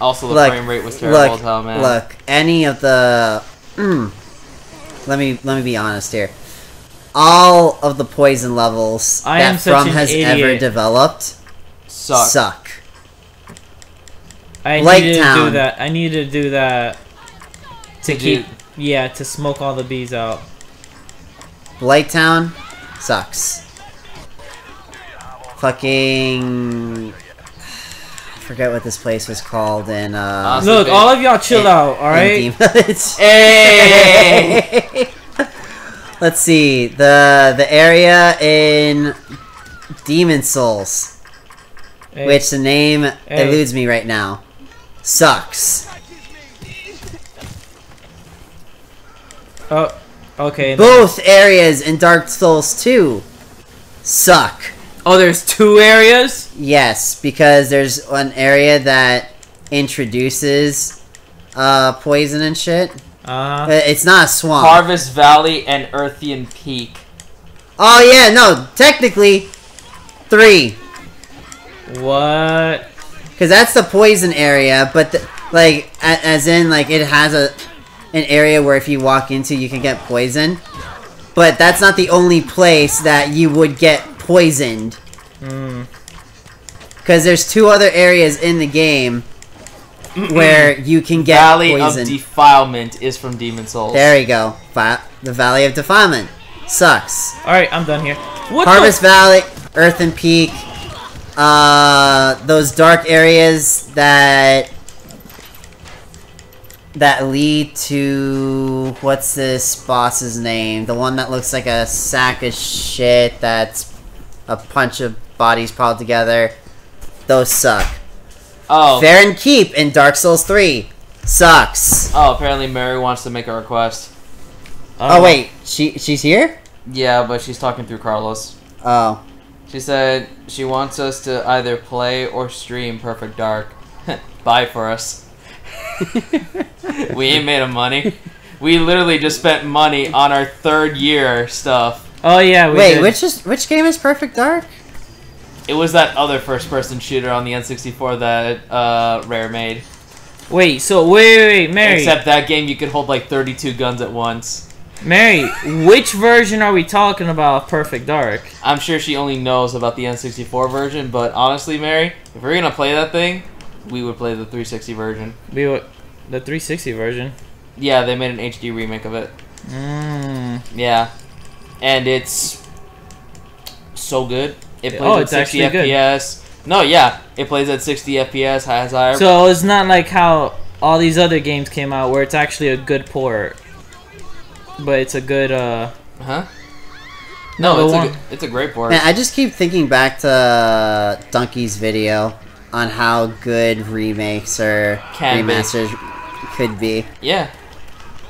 Also, the look, frame rate was terrible look, as hell, man. Look, any of the... Mm, let me let me be honest here. All of the poison levels I that From has idiot. ever developed suck. suck. I needed to do that. I needed to do that to Did keep... You? Yeah, to smoke all the bees out. Blighttown sucks. Fucking... I forget what this place was called in... Uh, Look, in, all of y'all chill in, out, alright? Hey! Let's see. The the area in Demon Souls, hey. which the name hey. eludes me right now, sucks. Oh, okay. Both areas in Dark Souls two suck. Oh, there's two areas? Yes, because there's an area that introduces uh, poison and shit. Uh, it's not a swamp. Harvest Valley and Earthian Peak. Oh, yeah, no. Technically, three. What? Because that's the poison area, but, the, like, a, as in, like, it has a an area where if you walk into, you can get poison. But that's not the only place that you would get poisoned, because mm. there's two other areas in the game Mm-mm. where you can get Valley poisoned. Valley of Defilement is from Demon Souls. There you go. Fi the Valley of Defilement sucks. All right, I'm done here. What Harvest Valley, Earthen Peak, uh, those dark areas that that lead to what's this boss's name? The one that looks like a sack of shit that's a bunch of bodies piled together. Those suck. Oh. Farron Keep in Dark Souls three sucks. Oh, apparently Mary wants to make a request. Oh, know. wait. she She's here? Yeah, but she's talking through Carlos. Oh. She said she wants us to either play or stream Perfect Dark. Bye for us. We ain't made of money. We literally just spent money on our third year stuff. Oh yeah. We Wait, did. which is which game is Perfect Dark? It was that other first-person shooter on the N sixty-four that uh, Rare made. Wait, so wait, wait, wait, Mary. Except that game, you could hold like thirty-two guns at once. Mary, which version are we talking about of Perfect Dark? I'm sure she only knows about the N sixty-four version, but honestly, Mary, if we're gonna play that thing, we would play the three sixty version. We would, the three sixty version. Yeah, they made an H D remake of it. Mm. Yeah. And it's so good. It plays oh, at sixty F P S. Good. No, yeah, it plays at sixty F P S, high as high. So it's not like how all these other games came out, where it's actually a good port, but it's a good. Uh, huh? No, no it's one. a good, it's a great port. Man, I just keep thinking back to Donkey's video on how good remakes or Can remasters be. could be. Yeah.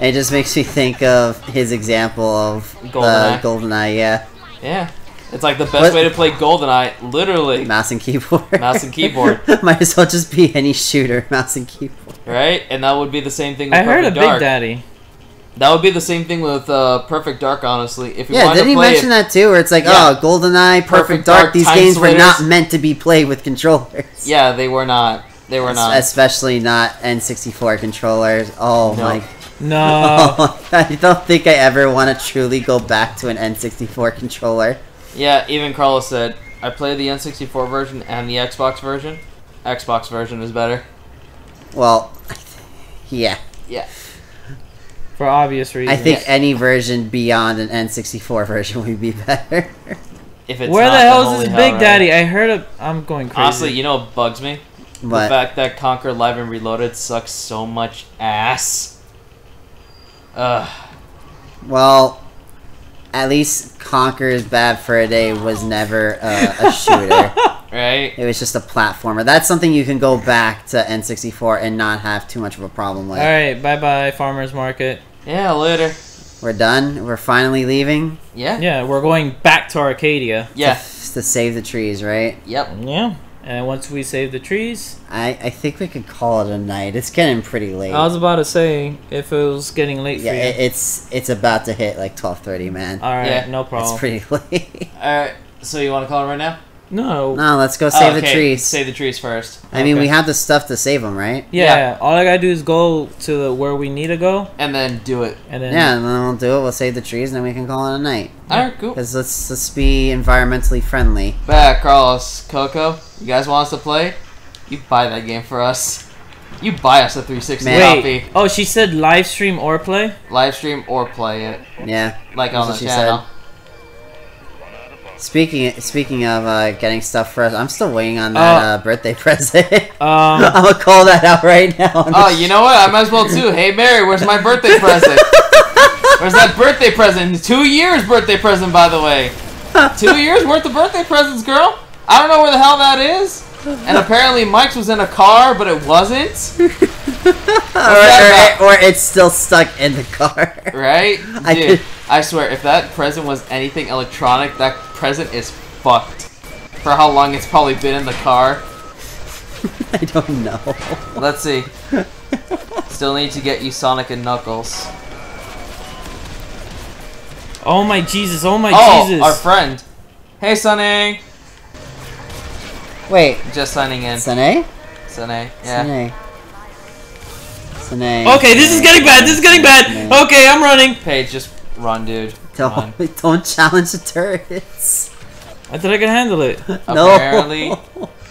It just makes me think of his example of Goldeneye. Uh, Goldeneye, yeah. Yeah. It's like the best what? way to play Goldeneye, literally. Mouse and keyboard. Mouse and keyboard. Might as well just be any shooter, mouse and keyboard. Right? And that would be the same thing with I Perfect heard of Dark. Big Daddy. That would be the same thing with uh, Perfect Dark, honestly. If you yeah, didn't he mention it, that too? Where it's like, yeah, oh, Goldeneye, Perfect, Perfect Dark, Dark, these games were not meant to be played with controllers. Yeah, they were not. They were not. Especially not N sixty-four controllers. Oh, no. my No. Oh, I don't think I ever want to truly go back to an N sixty-four controller. Yeah, even Carlos said, I played the N sixty-four version and the Xbox version. Xbox version is better. Well, yeah. Yeah. For obvious reasons. I think yes. any version beyond an N sixty-four version would be better. If it's Where not, the hell is this Big right? Daddy? I heard it. I'm going crazy. Honestly, you know what bugs me? What? The fact that Conker Live and Reloaded sucks so much ass. Ugh. Well, at least Conker's Bad Fur Day was never uh, a shooter. Right? It was just a platformer. That's something you can go back to N sixty-four and not have too much of a problem with. Alright, bye-bye, Farmer's Market. Yeah, later. We're done? We're finally leaving? Yeah. Yeah, we're going back to Arcadia. Yeah. To, to save the trees, right? Yep. Yeah. And once we save the trees... I, I think we could call it a night. It's getting pretty late. I was about to say, if it was getting late yeah, for you. Yeah, it, it's, it's about to hit like twelve thirty, man. Alright, yeah. No problem. It's pretty late. Alright, so you want to call it right now? No. No, let's go save oh, okay. the trees. Save the trees first. I okay. mean, we have the stuff to save them, right? Yeah, yeah. All I gotta do is go to the, where we need to go. And then do it. And then Yeah, and then we'll do it. We'll save the trees, and then we can call it a night. Alright, cool. Because let's, let's be environmentally friendly. Back, Carlos, Coco... You guys want us to play? You buy that game for us. You buy us a three sixty Man. Wait. Copy. Oh, she said live stream or play? Live stream or play it. Yeah. Like on the channel. Said. Speaking speaking of uh, getting stuff for us, I'm still waiting on that uh, uh, birthday present. um, I'm gonna call that out right now. Oh, you know what? I might as well too. Hey Mary, where's my birthday present? Where's that birthday present? Two years birthday present, by the way. Two years worth of birthday presents, girl. I don't know where the hell that is, and apparently Mike's was in a car, but it wasn't. or, or, or it's still stuck in the car. Right? I Dude, could... I swear, if that present was anything electronic, that present is fucked. For how long it's probably been in the car. I don't know. Let's see. Still need to get you Sonic and Knuckles. Oh my Jesus, oh my oh, Jesus. Oh, our friend. Hey, Sonny. Wait. Just signing in. Sane? Sane, yeah. Sane. Sane. Okay, this is getting bad. This is getting bad. Sane. Okay, I'm running. Paige, just run, dude. Don't, run. Don't challenge the turrets. I thought I could handle it. Apparently no.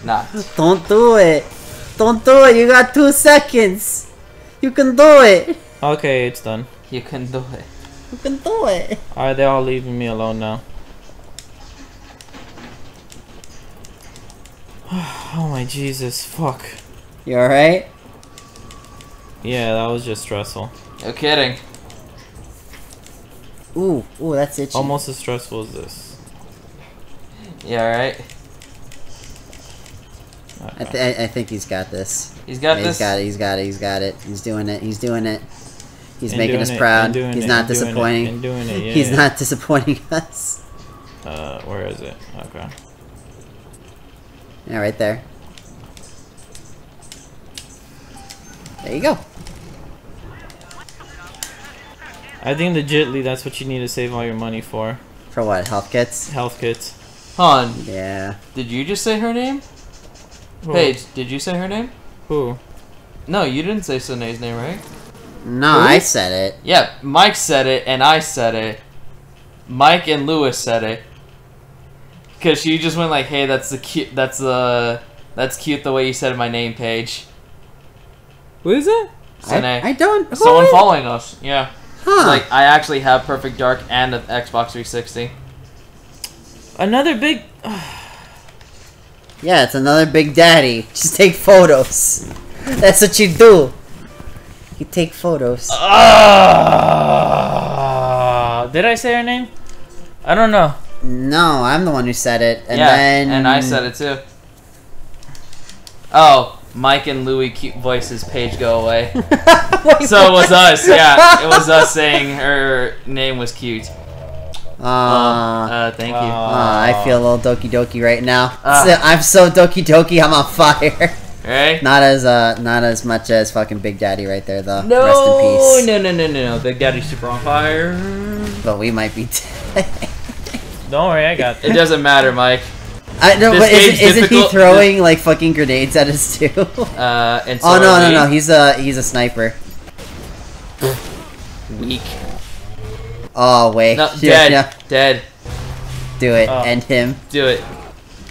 not. Don't do it. Don't do it. You got two seconds. You can do it. Okay, it's done. You can do it. You can do it. Alright, they're all leaving me alone now. Oh my Jesus, fuck. You alright? Yeah, that was just stressful. No kidding. Ooh, ooh, that's itchy. Almost as stressful as this. Yeah, alright? I, th I think he's got this. He's got yeah, this? He's got it, he's got it, he's got it. He's doing it, he's doing it. He's and making us it, proud. He's not it, disappointing. Doing it, doing it, yeah, he's yeah. not disappointing us. Uh, where is it? Okay. Yeah, right there. There you go. I think legitly that's what you need to save all your money for. For what? Health kits? Health kits. Hon. Yeah. Did you just say her name? Who? Paige, did you say her name? Who? No, you didn't say Sinead's name, right? No, Who? I said it. Yeah, Mike said it and I said it. Mike and Lewis said it. Cause she just went like, "Hey, that's the cute. That's the that's cute the way you said my name, Paige." What is it? I, I don't. Someone what? following us. Yeah. Huh. Like I actually have Perfect Dark and an Xbox three sixty. Another big. Yeah, it's another Big Daddy. Just take photos. That's what you do. You take photos. Uh, did I say her name? I don't know. No, I'm the one who said it, and yeah, then... and I said it too. Oh, Mike and Louie cute voices, Paige go away. So it was us, yeah. It was us saying her name was cute. Uh, well, uh thank uh, you. Uh, I feel a little Doki Doki right now. Uh, so, I'm so Doki Doki, I'm on fire. Right? Not as uh, not as much as fucking Big Daddy right there, though. No, rest in peace. No, no, no, no, no. Big Daddy's super on fire. But we might be dead. Don't worry, I got this. It doesn't matter, Mike. I know, but isn't, isn't he throwing like fucking grenades at us too? Uh, and so oh no, no, no, he's a he's a sniper. weak. Oh, wait. No, dead. No. Dead. Do it. Oh. End him. Do it.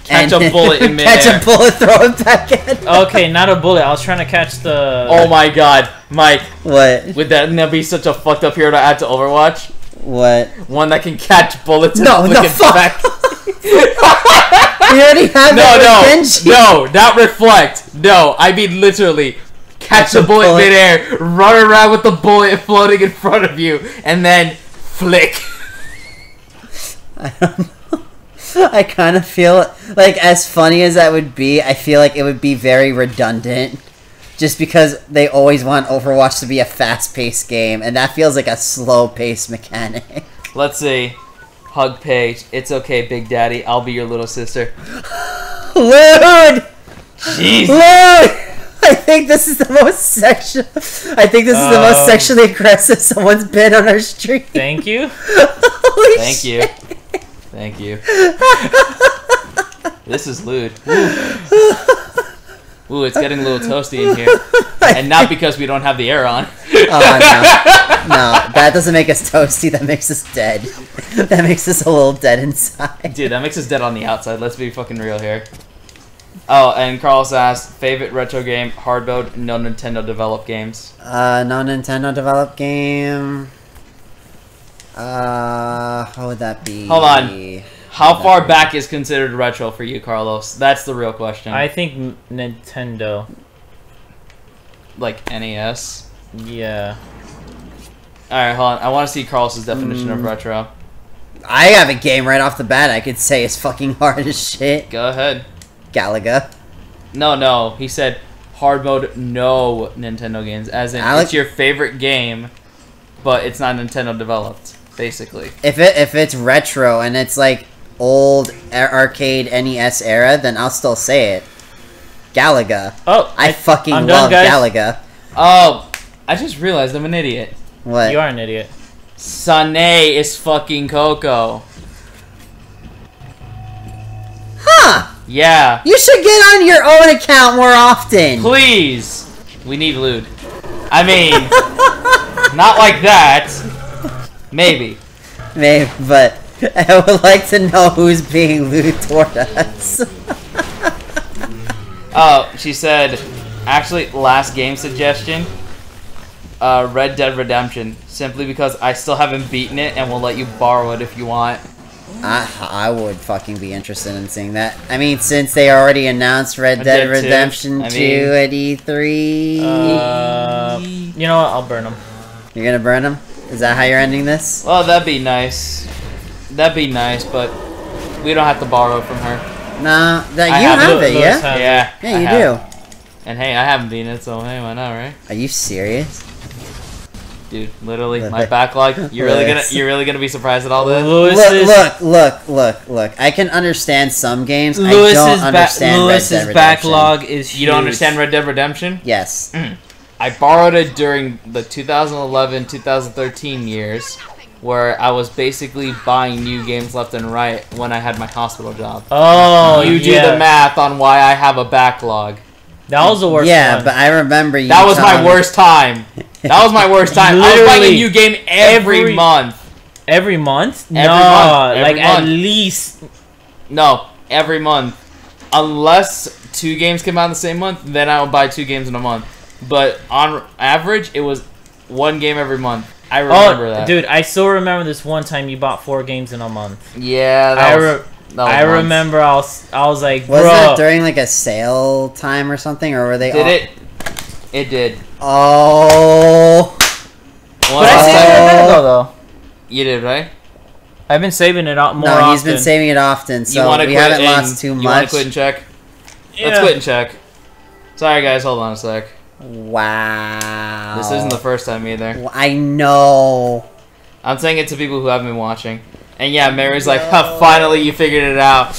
Catch and a bullet in midair. Catch a bullet, throw him back in. Okay, not a bullet. I was trying to catch the... Oh my god. Mike. What? Would that not be such a fucked up hero to add to Overwatch? What? One that can catch bullets no, and flick no, it fuck. back. You already have no, it No, no. No, not reflect. No, I mean literally. Catch a bullet, bullet midair, run around with the bullet floating in front of you, and then flick. I don't know. I kind of feel like, as funny as that would be, I feel like it would be very redundant just because they always want Overwatch to be a fast-paced game, and that feels like a slow-paced mechanic. Let's see. Hug Paige. It's okay, Big Daddy. I'll be your little sister. Lude! Jeez. Lude! I think this is the most sexual. I think this um, is the most sexually aggressive someone's been on our stream. Thank you. Holy Thank shit. you. Thank you. This is lewd. Ooh. Ooh, it's getting a little toasty in here. And not because we don't have the air on. Oh, no. No, that doesn't make us toasty. That makes us dead. That makes us a little dead inside. Dude, that makes us dead on the outside. Let's be fucking real here. Oh, and Carlos asked, favorite retro game, hard mode, non-Nintendo developed games? Uh, non-Nintendo developed game... Uh, how would that be? Hold on. How, how far back is considered retro for you, Carlos? That's the real question. I think Nintendo. Like N E S? Yeah. Alright, hold on. I want to see Carlos's definition mm. of retro. I have a game right off the bat I could say is fucking hard as shit. Go ahead. Galaga. No, no. He said hard mode, no Nintendo games. As in, Alex it's your favorite game, but it's not Nintendo developed. Basically, if it if it's retro and it's like old arcade N E S era, then I'll still say it. Galaga. Oh, I, I fucking I'm love done, Galaga. Oh, I just realized I'm an idiot. What? You are an idiot. Sane is fucking Coco. Huh? Yeah. You should get on your own account more often. Please. We need lewd. I mean, not like that. Maybe. Maybe, but I would like to know who's being lewd toward us. Oh, she said, actually, last game suggestion, uh, Red Dead Redemption, simply because I still haven't beaten it and will let you borrow it if you want. I, I would fucking be interested in seeing that. I mean, since they already announced Red Dead Redemption two at E three. Uh, you know what? I'll burn them. You're gonna burn them? Is that how you're ending this? Well, that'd be nice. That'd be nice, but we don't have to borrow from her. Nah, that I you have, have it, Lewis yeah? Has yeah, it. yeah, you have. do. And hey, I haven't been it, so hey, why not, right? Are you serious, dude? Literally, look, my look. backlog. You're really gonna, you're really gonna be surprised at all this. Lewis's... Look, look, look, look, look. I can understand some games. Lewis's I don't understand Red Dead Redemption. backlog is huge. You don't understand Red Dead Redemption? Yes. Mm. I borrowed it during the two thousand eleven two thousand thirteen years, where I was basically buying new games left and right when I had my hospital job. Oh, you yeah. do the math on why I have a backlog. That was the worst. Yeah, time. but I remember you. That was my worst time. That was my worst time. I was buying a new game every, every month. Every month? No, every month. Every like month. at least. No, every month, unless two games come out in the same month, then I will buy two games in a month. But on average, it was one game every month. I remember oh, that. Dude, I still remember this one time you bought four games in a month. Yeah, that I was, re that was I months. remember I was, I was like, was bro. Was that during like a sale time or something? Or were they Did all it? It did. Oh. Well, but I saved it a minute ago, though. You did, right? I've been saving it more often. No, he's often. been saving it often, so we haven't and, lost too much. You want to quit and check? Yeah. Let's quit and check. Sorry, guys. Hold on a sec. Wow. This isn't the first time either. I know. I'm saying it to people who haven't been watching. And yeah, Mary's no. like, huh, finally you figured it out.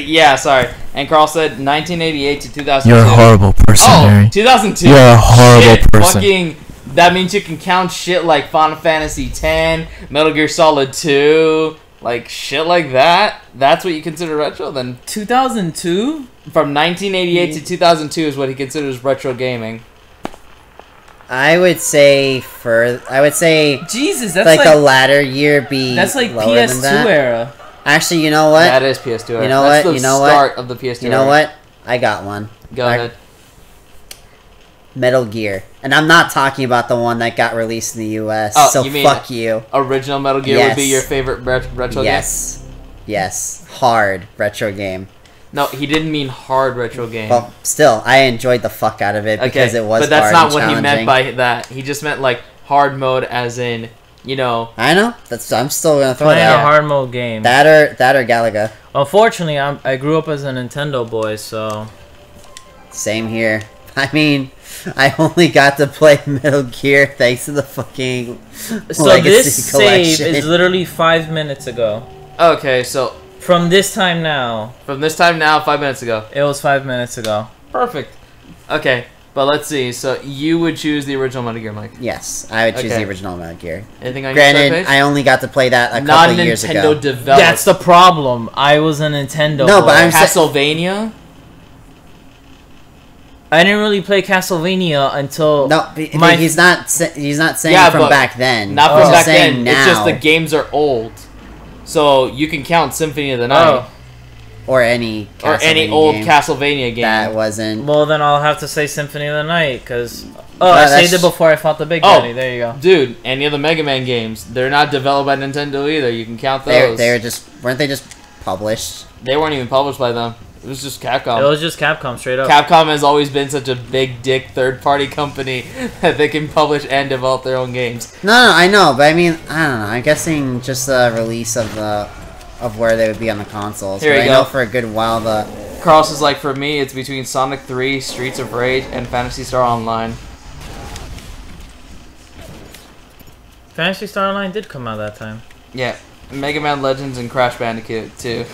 Yeah, sorry. And Carl said nineteen eighty-eight to two thousand two. You're a horrible person, oh, Mary. two thousand two. You're a horrible shit. person. Fucking, that means you can count shit like Final Fantasy ten, Metal Gear Solid two, like shit like that. That's what you consider retro then? two thousand two? From nineteen eighty-eight to two thousand two is what he considers retro gaming. I would say for I would say Jesus, that's like, like the latter year be that's like P S two that. Era. Actually, you know what? That is P S two era. You know that's what? The you know start what? Of the P S two. You know era. What? I got one. Go I, ahead. Metal Gear, and I'm not talking about the one that got released in the U S. Oh, so you mean fuck you. Original Metal Gear yes. would be your favorite ret retro yes. game. Yes, yes, hard retro game. No, he didn't mean hard retro game. Well, still, I enjoyed the fuck out of it because okay, it was hard and challenging. But that's not what he meant by that. He just meant like hard mode, as in you know. I know. That's I'm still gonna throw playing that a hard mode game. That or that or Galaga. Unfortunately, I'm, I grew up as a Nintendo boy, so. Same here. I mean, I only got to play Metal Gear thanks to the fucking. So Legacy this collection. Save is literally five minutes ago. Okay, so. From this time now. From this time now, five minutes ago. It was five minutes ago. Perfect. Okay, but let's see. So you would choose the original Metal Gear, Mike? Yes, I would choose okay. the original Metal Gear. Anything on Granted, your page? I only got to play that a Not couple years ago. Not Nintendo developed. That's the problem. I was a Nintendo. No, boy. But I'm Castlevania. I didn't really play Castlevania until no. My he's not. He's not saying yeah, from back then. Not from oh. back then. Now. It's just the games are old. So you can count Symphony of the Night, oh. or any or any old game. Castlevania game that wasn't. Well, then I'll have to say Symphony of the Night because oh, no, I saved it before I fought the Big Daddy. Oh, there you go, dude. Any of the Mega Man games, they're not developed by Nintendo either. You can count those. They're, they're just weren't they just published? They weren't even published by them. It was just Capcom. It was just Capcom, straight up. Capcom has always been such a big dick third-party company that they can publish and develop their own games. No, no, I know, but I mean, I don't know. I'm guessing just the release of the of where they would be on the consoles. Here but you I go. Know for a good while the. Carlos is like, for me, it's between Sonic Three, Streets of Rage, and Phantasy Star Online. Phantasy Star Online did come out that time. Yeah, Mega Man Legends and Crash Bandicoot too.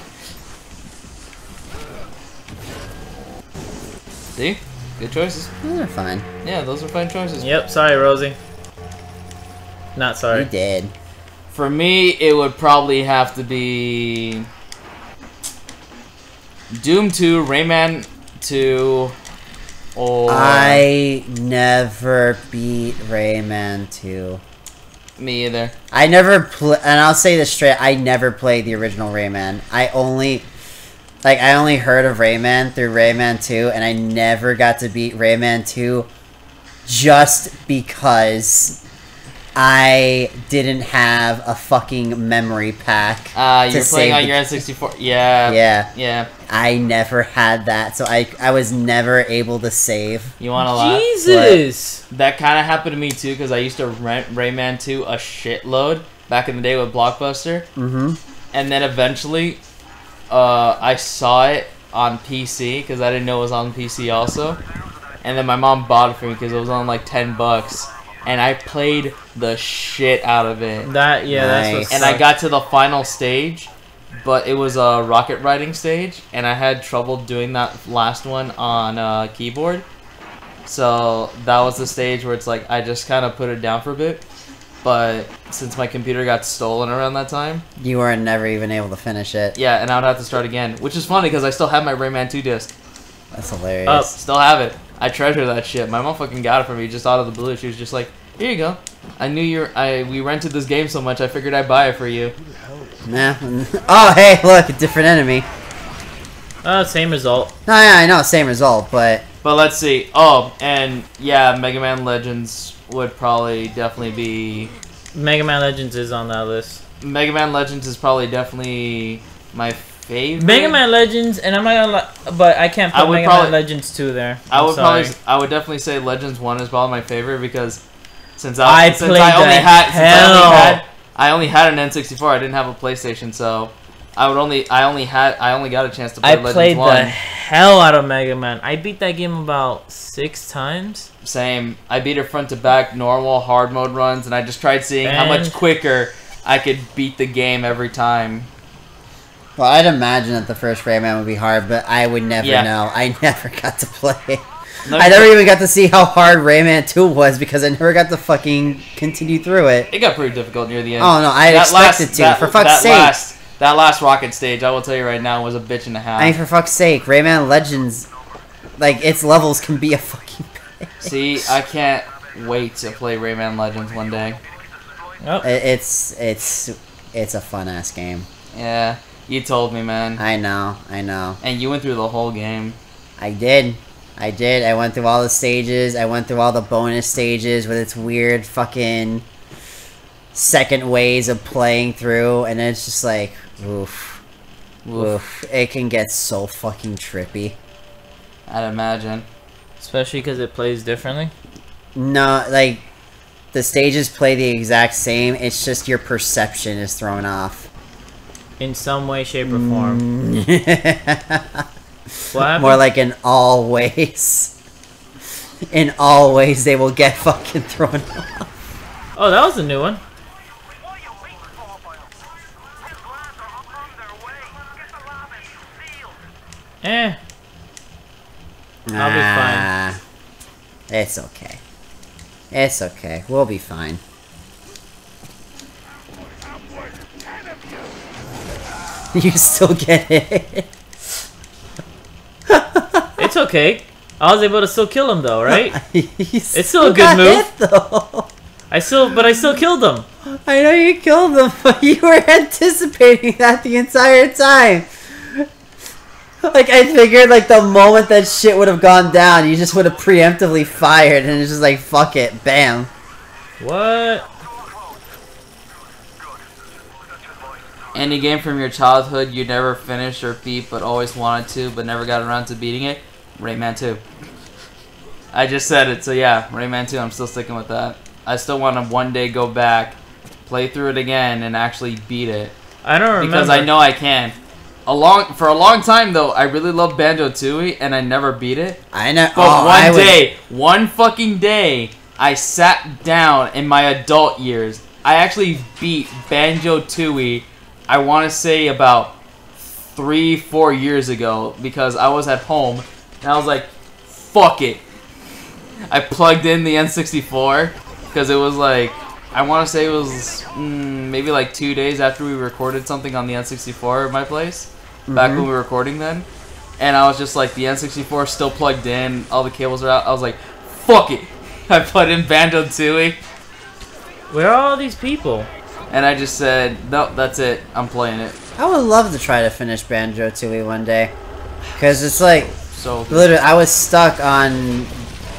See? Good choices. Those are fine. Yeah, those are fine choices. Yep, sorry, Rosie. Not sorry. You did. For me, it would probably have to be Doom two, Rayman two, or I never beat Rayman two. Me either. I never play, and I'll say this straight, I never played the original Rayman. I only Like, I only heard of Rayman through Rayman two, and I never got to beat Rayman two just because I didn't have a fucking memory pack. Uh, you're playing on your N sixty-four. Yeah. Yeah. Yeah. I never had that, so I I was never able to save. You want a lot? Jesus! But that kind of happened to me, too, because I used to rent Rayman two a shitload back in the day with Blockbuster. Mm-hmm. And then eventually Uh, I saw it on P C because I didn't know it was on P C also, and then my mom bought it for me because it was on like ten bucks, and I played the shit out of it. That yeah, nice. That's what and sucked. I got to the final stage, but it was a rocket riding stage, and I had trouble doing that last one on uh, keyboard. So that was the stage where it's like I just kind of put it down for a bit. But since my computer got stolen around that time, you were never even able to finish it. Yeah, and I would have to start again, which is funny because I still have my Rayman two disc. That's hilarious. Up, still have it. I treasure that shit. My mom fucking got it for me just out of the blue. She was just like, "Here you go. I knew you. Were, I we rented this game so much. I figured I'd buy it for you." Nah. Oh hey, look, a different enemy. Uh, same result. No, oh, yeah, I know, same result, but. But let's see. Oh, and yeah, Mega Man Legends would probably definitely be. Mega Man Legends is on that list. Mega Man Legends is probably definitely my favorite. Mega Man Legends, and I'm not gonna lie, but I can't put I Mega probably, Man Legends two there. I'm I would sorry. probably, I would definitely say Legends one is probably my favorite because since I, I since played I only had, since I only had, I only had an N sixty-four. I didn't have a PlayStation, so I would only, I only had, I only got a chance to play I Legends played one. The hell out of Mega Man. I beat that game about six times. Same. I beat it front to back, normal, hard mode runs, and I just tried seeing and how much quicker I could beat the game every time. Well, I'd imagine that the first Rayman would be hard, but I would never yeah. know. I never got to play it. I never even got to see how hard Rayman two was because I never got to fucking continue through it. It got pretty difficult near the end. Oh, no, I that expected last, to. That, for fuck's sake. Last, That last rocket stage, I will tell you right now, was a bitch and a half. I mean, for fuck's sake, Rayman Legends, like, its levels can be a fucking bitch. See, I can't. wait to play Rayman Legends one day. Yep. It's it's it's a fun ass game. Yeah, you told me, man. I know, I know. And you went through the whole game. I did. I did. I went through all the stages. I went through all the bonus stages with its weird fucking second ways of playing through, and it's just like, oof, oof. Oof. It can get so fucking trippy. I'd imagine. Especially because it plays differently? No, like, the stages play the exact same, it's just your perception is thrown off. In some way, shape, or form. More like in all ways. In all ways, they will get fucking thrown off. Oh, that was a new one. Eh. I'll be fine. Ah, it's okay. It's okay. We'll be fine. You still get it. It's okay. I was able to still kill him though, right? It's still a good move. Hit, though. I still, but I still killed him. I know you killed him, but you were anticipating that the entire time. Like, I figured, like, the moment that shit would have gone down, you just would have preemptively fired, and it's just like, fuck it, bam. What? Any game from your childhood you never finished or beat, but always wanted to, but never got around to beating it? Rayman two. I just said it, so yeah, Rayman two, I'm still sticking with that. I still want to one day go back, play through it again, and actually beat it. I don't remember. Because I know I can. A long, for a long time, though, I really loved Banjo-Tooie, and I never beat it. I know. But oh, one I day, would... one fucking day, I sat down in my adult years. I actually beat Banjo-Tooie, I want to say about three, four years ago, because I was at home, and I was like, fuck it. I plugged in the N sixty-four, because it was like, I want to say it was mm, maybe like two days after we recorded something on the N sixty-four at my place. Back mm-hmm. when we were recording then. And I was just like, the N sixty-four still plugged in, all the cables are out. I was like, fuck it! I put in Banjo-Tooie. Where are all these people? And I just said, no, that's it. I'm playing it. I would love to try to finish Banjo-Tooie one day. Because it's like, so literally, I was stuck on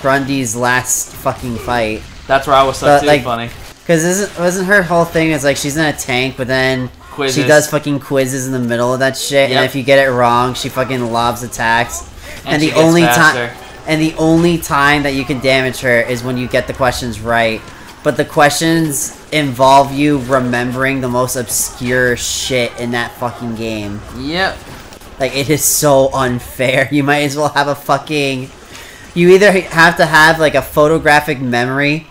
Grundy's last fucking fight. That's where I was stuck but, too, like, funny. Because wasn't her whole thing is like, she's in a tank, but then... Quizzes. She does fucking quizzes in the middle of that shit, yep. And if you get it wrong, she fucking lobs attacks. And, and the only time, and the only time that you can damage her is when you get the questions right. But the questions involve you remembering the most obscure shit in that fucking game. Yep. Like, it is so unfair. You might as well have a fucking. You either have to have like a photographic memory,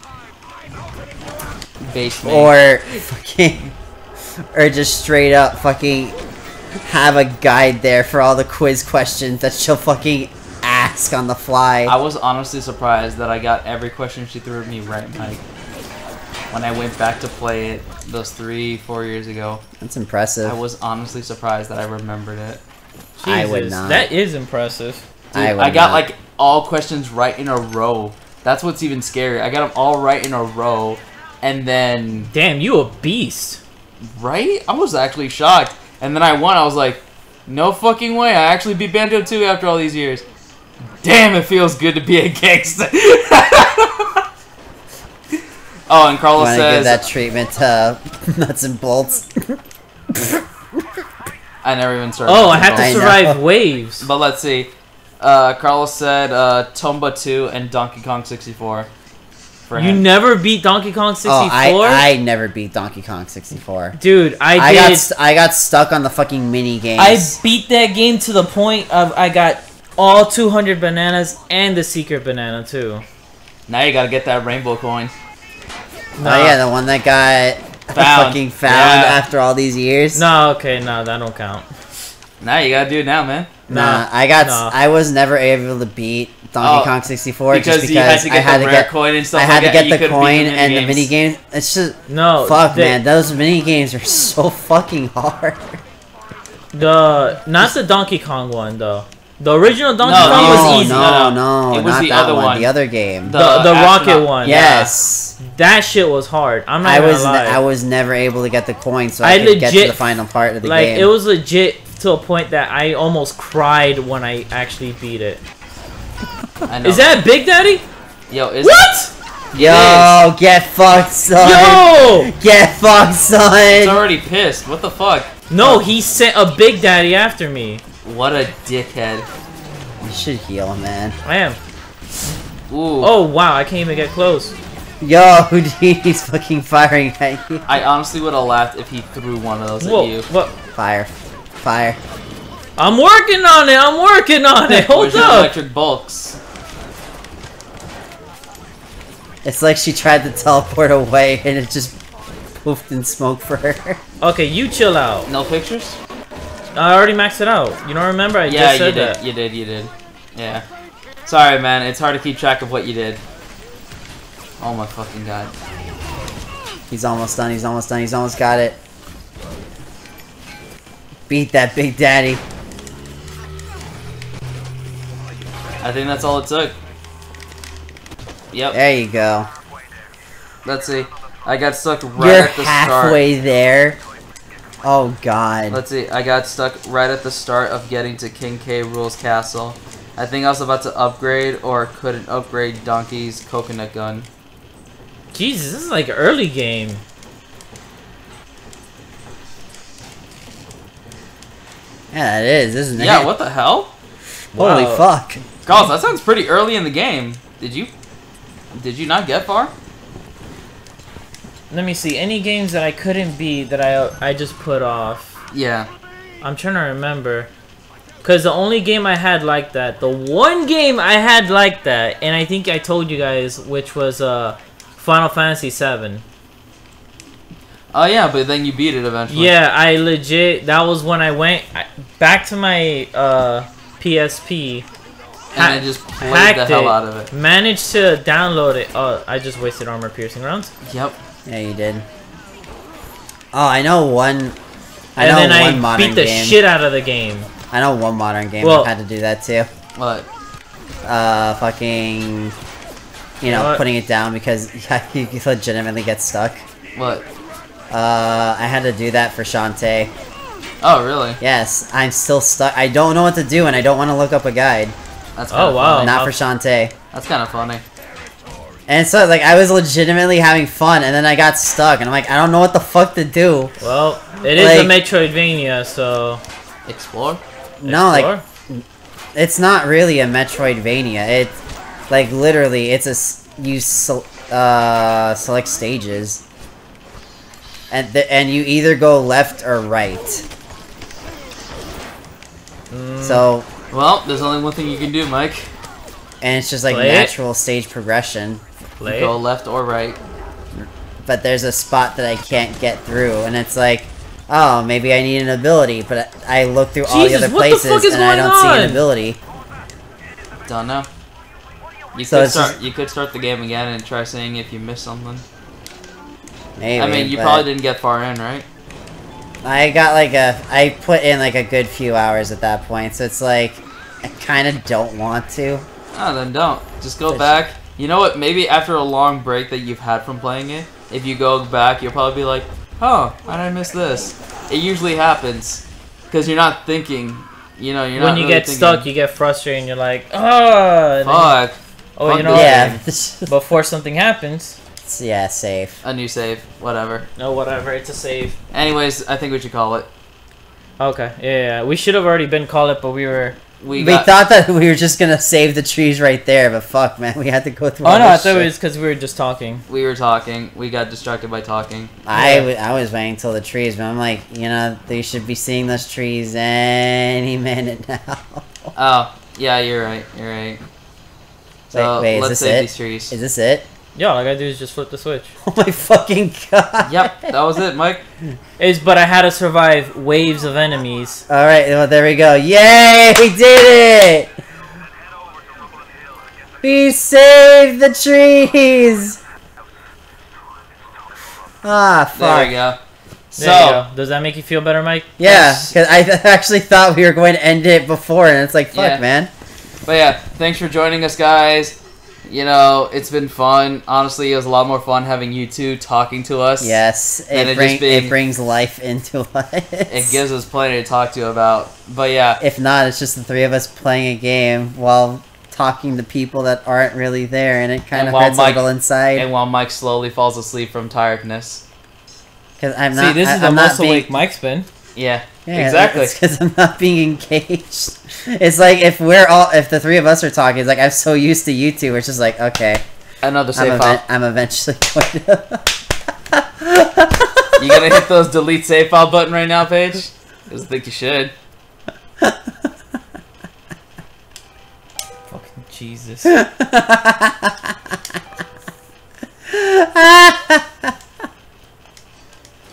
basement. Or fucking. Or just straight up fucking have a guide there for all the quiz questions that she'll fucking ask on the fly. I was honestly surprised that I got every question she threw at me right, Mike. When I went back to play it those three, four years ago. That's impressive. I was honestly surprised that I remembered it. Jesus, I would not. That is impressive. Dude, I, would I got not. like all questions right in a row. That's what's even scary. I got them all right in a row, and then... Damn, you a beast. Right? I was actually shocked. And then I won. I was like, no fucking way. I actually beat Banjo-Tooie after all these years. Damn, it feels good to be a gangster. Oh, and Carlos says... I want to give that treatment to Nuts and Bolts. I never even started. Oh, I have to survive waves. But let's see. Uh, Carlos said uh, Tomba two and Donkey Kong sixty-four. You never beat Donkey Kong sixty-four? Oh, I, I never beat Donkey Kong sixty-four. Dude, I did. I got, I got stuck on the fucking mini games. I beat that game to the point of I got all two hundred bananas and the secret banana, too. Now you gotta get that rainbow coin. Oh, uh, yeah, the one that got found. fucking found yeah. after all these years? No, okay, no, that don't count. Nah, you gotta do it now, man. Nah, nah I got. Nah. I was never able to beat Donkey Kong sixty-four because just because had I had to get coin and stuff I had like to get that. the coin the and games. the mini games. It's just no fuck, they, man. Those mini games are so fucking hard. The not the Donkey Kong one though. The original Donkey Kong no, was easy. No, no, no, it was not the that other one. one. The other game. The the, the rocket one. Yes. Yeah. That shit was hard. I'm not I gonna was lie. I was never able to get the coin, so I, I could legit, get to the final part of the like, game. Like, it was legit to a point that I almost cried when I actually beat it. I know. Is that Big Daddy? Yo, is What? Yo, is. Get fucked, son. Yo! Get fucked, son. He's already pissed. What the fuck? No, he sent a Big Daddy after me. What a dickhead. You should heal, man. I am. Ooh. Oh, wow, I can't even get close. Yo, he's fucking firing at you. I honestly would have laughed if he threw one of those Whoa, at you. What? Fire. Fire. I'm working on it! I'm working on it! Hold Where's up! Your electric bolts? It's like she tried to teleport away and it just poofed in smoke for her. Okay, you chill out. No pictures? I already maxed it out. You don't remember? I yeah, just said you did. That. You did. You did. Yeah. Sorry, man. It's hard to keep track of what you did. Oh my fucking god. He's almost done. He's almost done. He's almost got it. Beat that Big Daddy. I think that's all it took. Yep. There you go. Let's see. I got stuck right You're at the start. You're halfway there. Oh god. Let's see, I got stuck right at the start of getting to King K. Rule's castle. I think I was about to upgrade or couldn't upgrade Donkey's coconut gun. Jesus, this is like an early game. Yeah, it is, isn't it? Yeah, what the hell? Holy wow. fuck. Gosh, that sounds pretty early in the game. Did you did you not get far? Let me see. Any games that I couldn't beat that I I just put off. Yeah. I'm trying to remember. Because the only game I had like that, the one game I had like that, and I think I told you guys, which was uh, Final Fantasy seven. Oh, yeah, but then you beat it eventually. Yeah, I legit... That was when I went back to my uh, P S P. And I just played the hell out of it. Managed to download it. Oh, I just wasted armor-piercing rounds. Yep. Yeah, you did. Oh, I know one. I and know then one I modern beat the game. shit out of the game. I know one modern game well, that had to do that too. What? Uh, fucking. You know, what? putting it down because yeah, you legitimately get stuck. What? Uh, I had to do that for Shantae. Oh, really? Yes, I'm still stuck. I don't know what to do, and I don't want to look up a guide. That's kind oh of wow! Funny. Not for Shantae. That's kind of funny. And so, like, I was legitimately having fun, and then I got stuck, and I'm like, I don't know what the fuck to do. Well, it is like, a Metroidvania, so... Explore? No, Explore? like, it's not really a Metroidvania. It, like, literally, it's a... You uh, select stages. And, the, and you either go left or right. Mm. So... Well, there's only one thing you can do, Mike. And it's just, like, Play natural it. stage progression. Play. Go left or right. But there's a spot that I can't get through, and it's like, oh, maybe I need an ability, but I look through Jesus, all the other places the and I don't on? see an ability. Don't know. You, so could start, just... you could start the game again and try seeing if you missed something. Maybe, I mean, you probably didn't get far in, right? I got like a... I put in like a good few hours at that point, so it's like, I kind of don't want to. Oh, then don't. Just go back. You know what, maybe after a long break that you've had from playing it, if you go back, you'll probably be like, oh, why did I miss this? It usually happens. Because you're not thinking, you know, you're not When you really get thinking. stuck, you get frustrated and you're like, oh, fuck. Then, oh, fuck you know what? Yeah. Before something happens. Yeah, save. A new save. Whatever. No, whatever. It's a save. Anyways, I think we should call it. Okay. Yeah, yeah. We should have already been called it, but we were... We, we thought that we were just gonna save the trees right there, but fuck, man, we had to go through. Oh all no, this I thought shit. it was because we were just talking. We were talking. We got distracted by talking. I, yeah. I was waiting till the trees, but I'm like, you know, they should be seeing those trees any minute now. Oh yeah, you're right. You're right. So wait, wait, let's is this save it? These trees. Is this it? Yeah, all I gotta do is just flip the switch. Oh my fucking god. Yep, that was it, Mike. Is but I had to survive waves of enemies. Alright, well there we go. Yay, we did it! We saved the trees! Ah, fuck. There we go. So there you go. Does that make you feel better, Mike? Yeah, because I th actually thought we were going to end it before, and it's like, fuck, yeah. man. But yeah, thanks for joining us, guys. You know, it's been fun. Honestly, it was a lot more fun having you two talking to us. Yes, it, it, bring, being, it brings life into us. It gives us plenty to talk to about. But yeah. If not, it's just the three of us playing a game while talking to people that aren't really there, and it kind and of hurts Mike, a little inside. And while Mike slowly falls asleep from tiredness. Because I'm not. See, this is I, the I'm most awake being... Mike's been. Yeah. Yeah, exactly. It's because I'm not being engaged. It's like if we're all, if the three of us are talking, it's like I'm so used to you two. It's just like, okay, another save I'm, file. I'm eventually going to. You gonna hit those delete save file button right now, Paige? I just think you should. Fucking Jesus.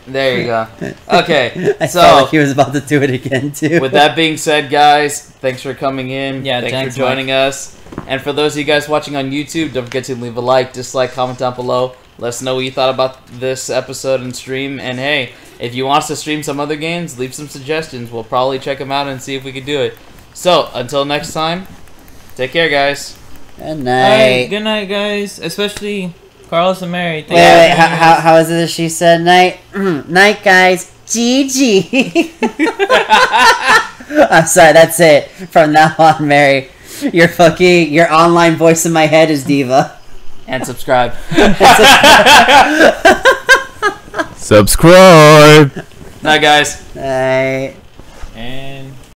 There you go. Okay. I so felt like he was about to do it again too. With that being said, guys, thanks for coming in. Yeah, thanks, thanks for joining Mike. us. And for those of you guys watching on YouTube, don't forget to leave a like, dislike, comment down below. Let us know what you thought about this episode and stream. And hey, if you want us to stream some other games, leave some suggestions. We'll probably check them out and see if we can do it. So until next time, take care, guys. Good night. Bye. Good night, guys. Especially Carlos and Mary. Wait, wait, how, how, how is it that she said night? Night, guys. G G. I'm sorry, that's it. From now on, Mary, your fucking, your online voice in my head is Diva. And subscribe. And subscribe. Subscribe. Night, guys. Night.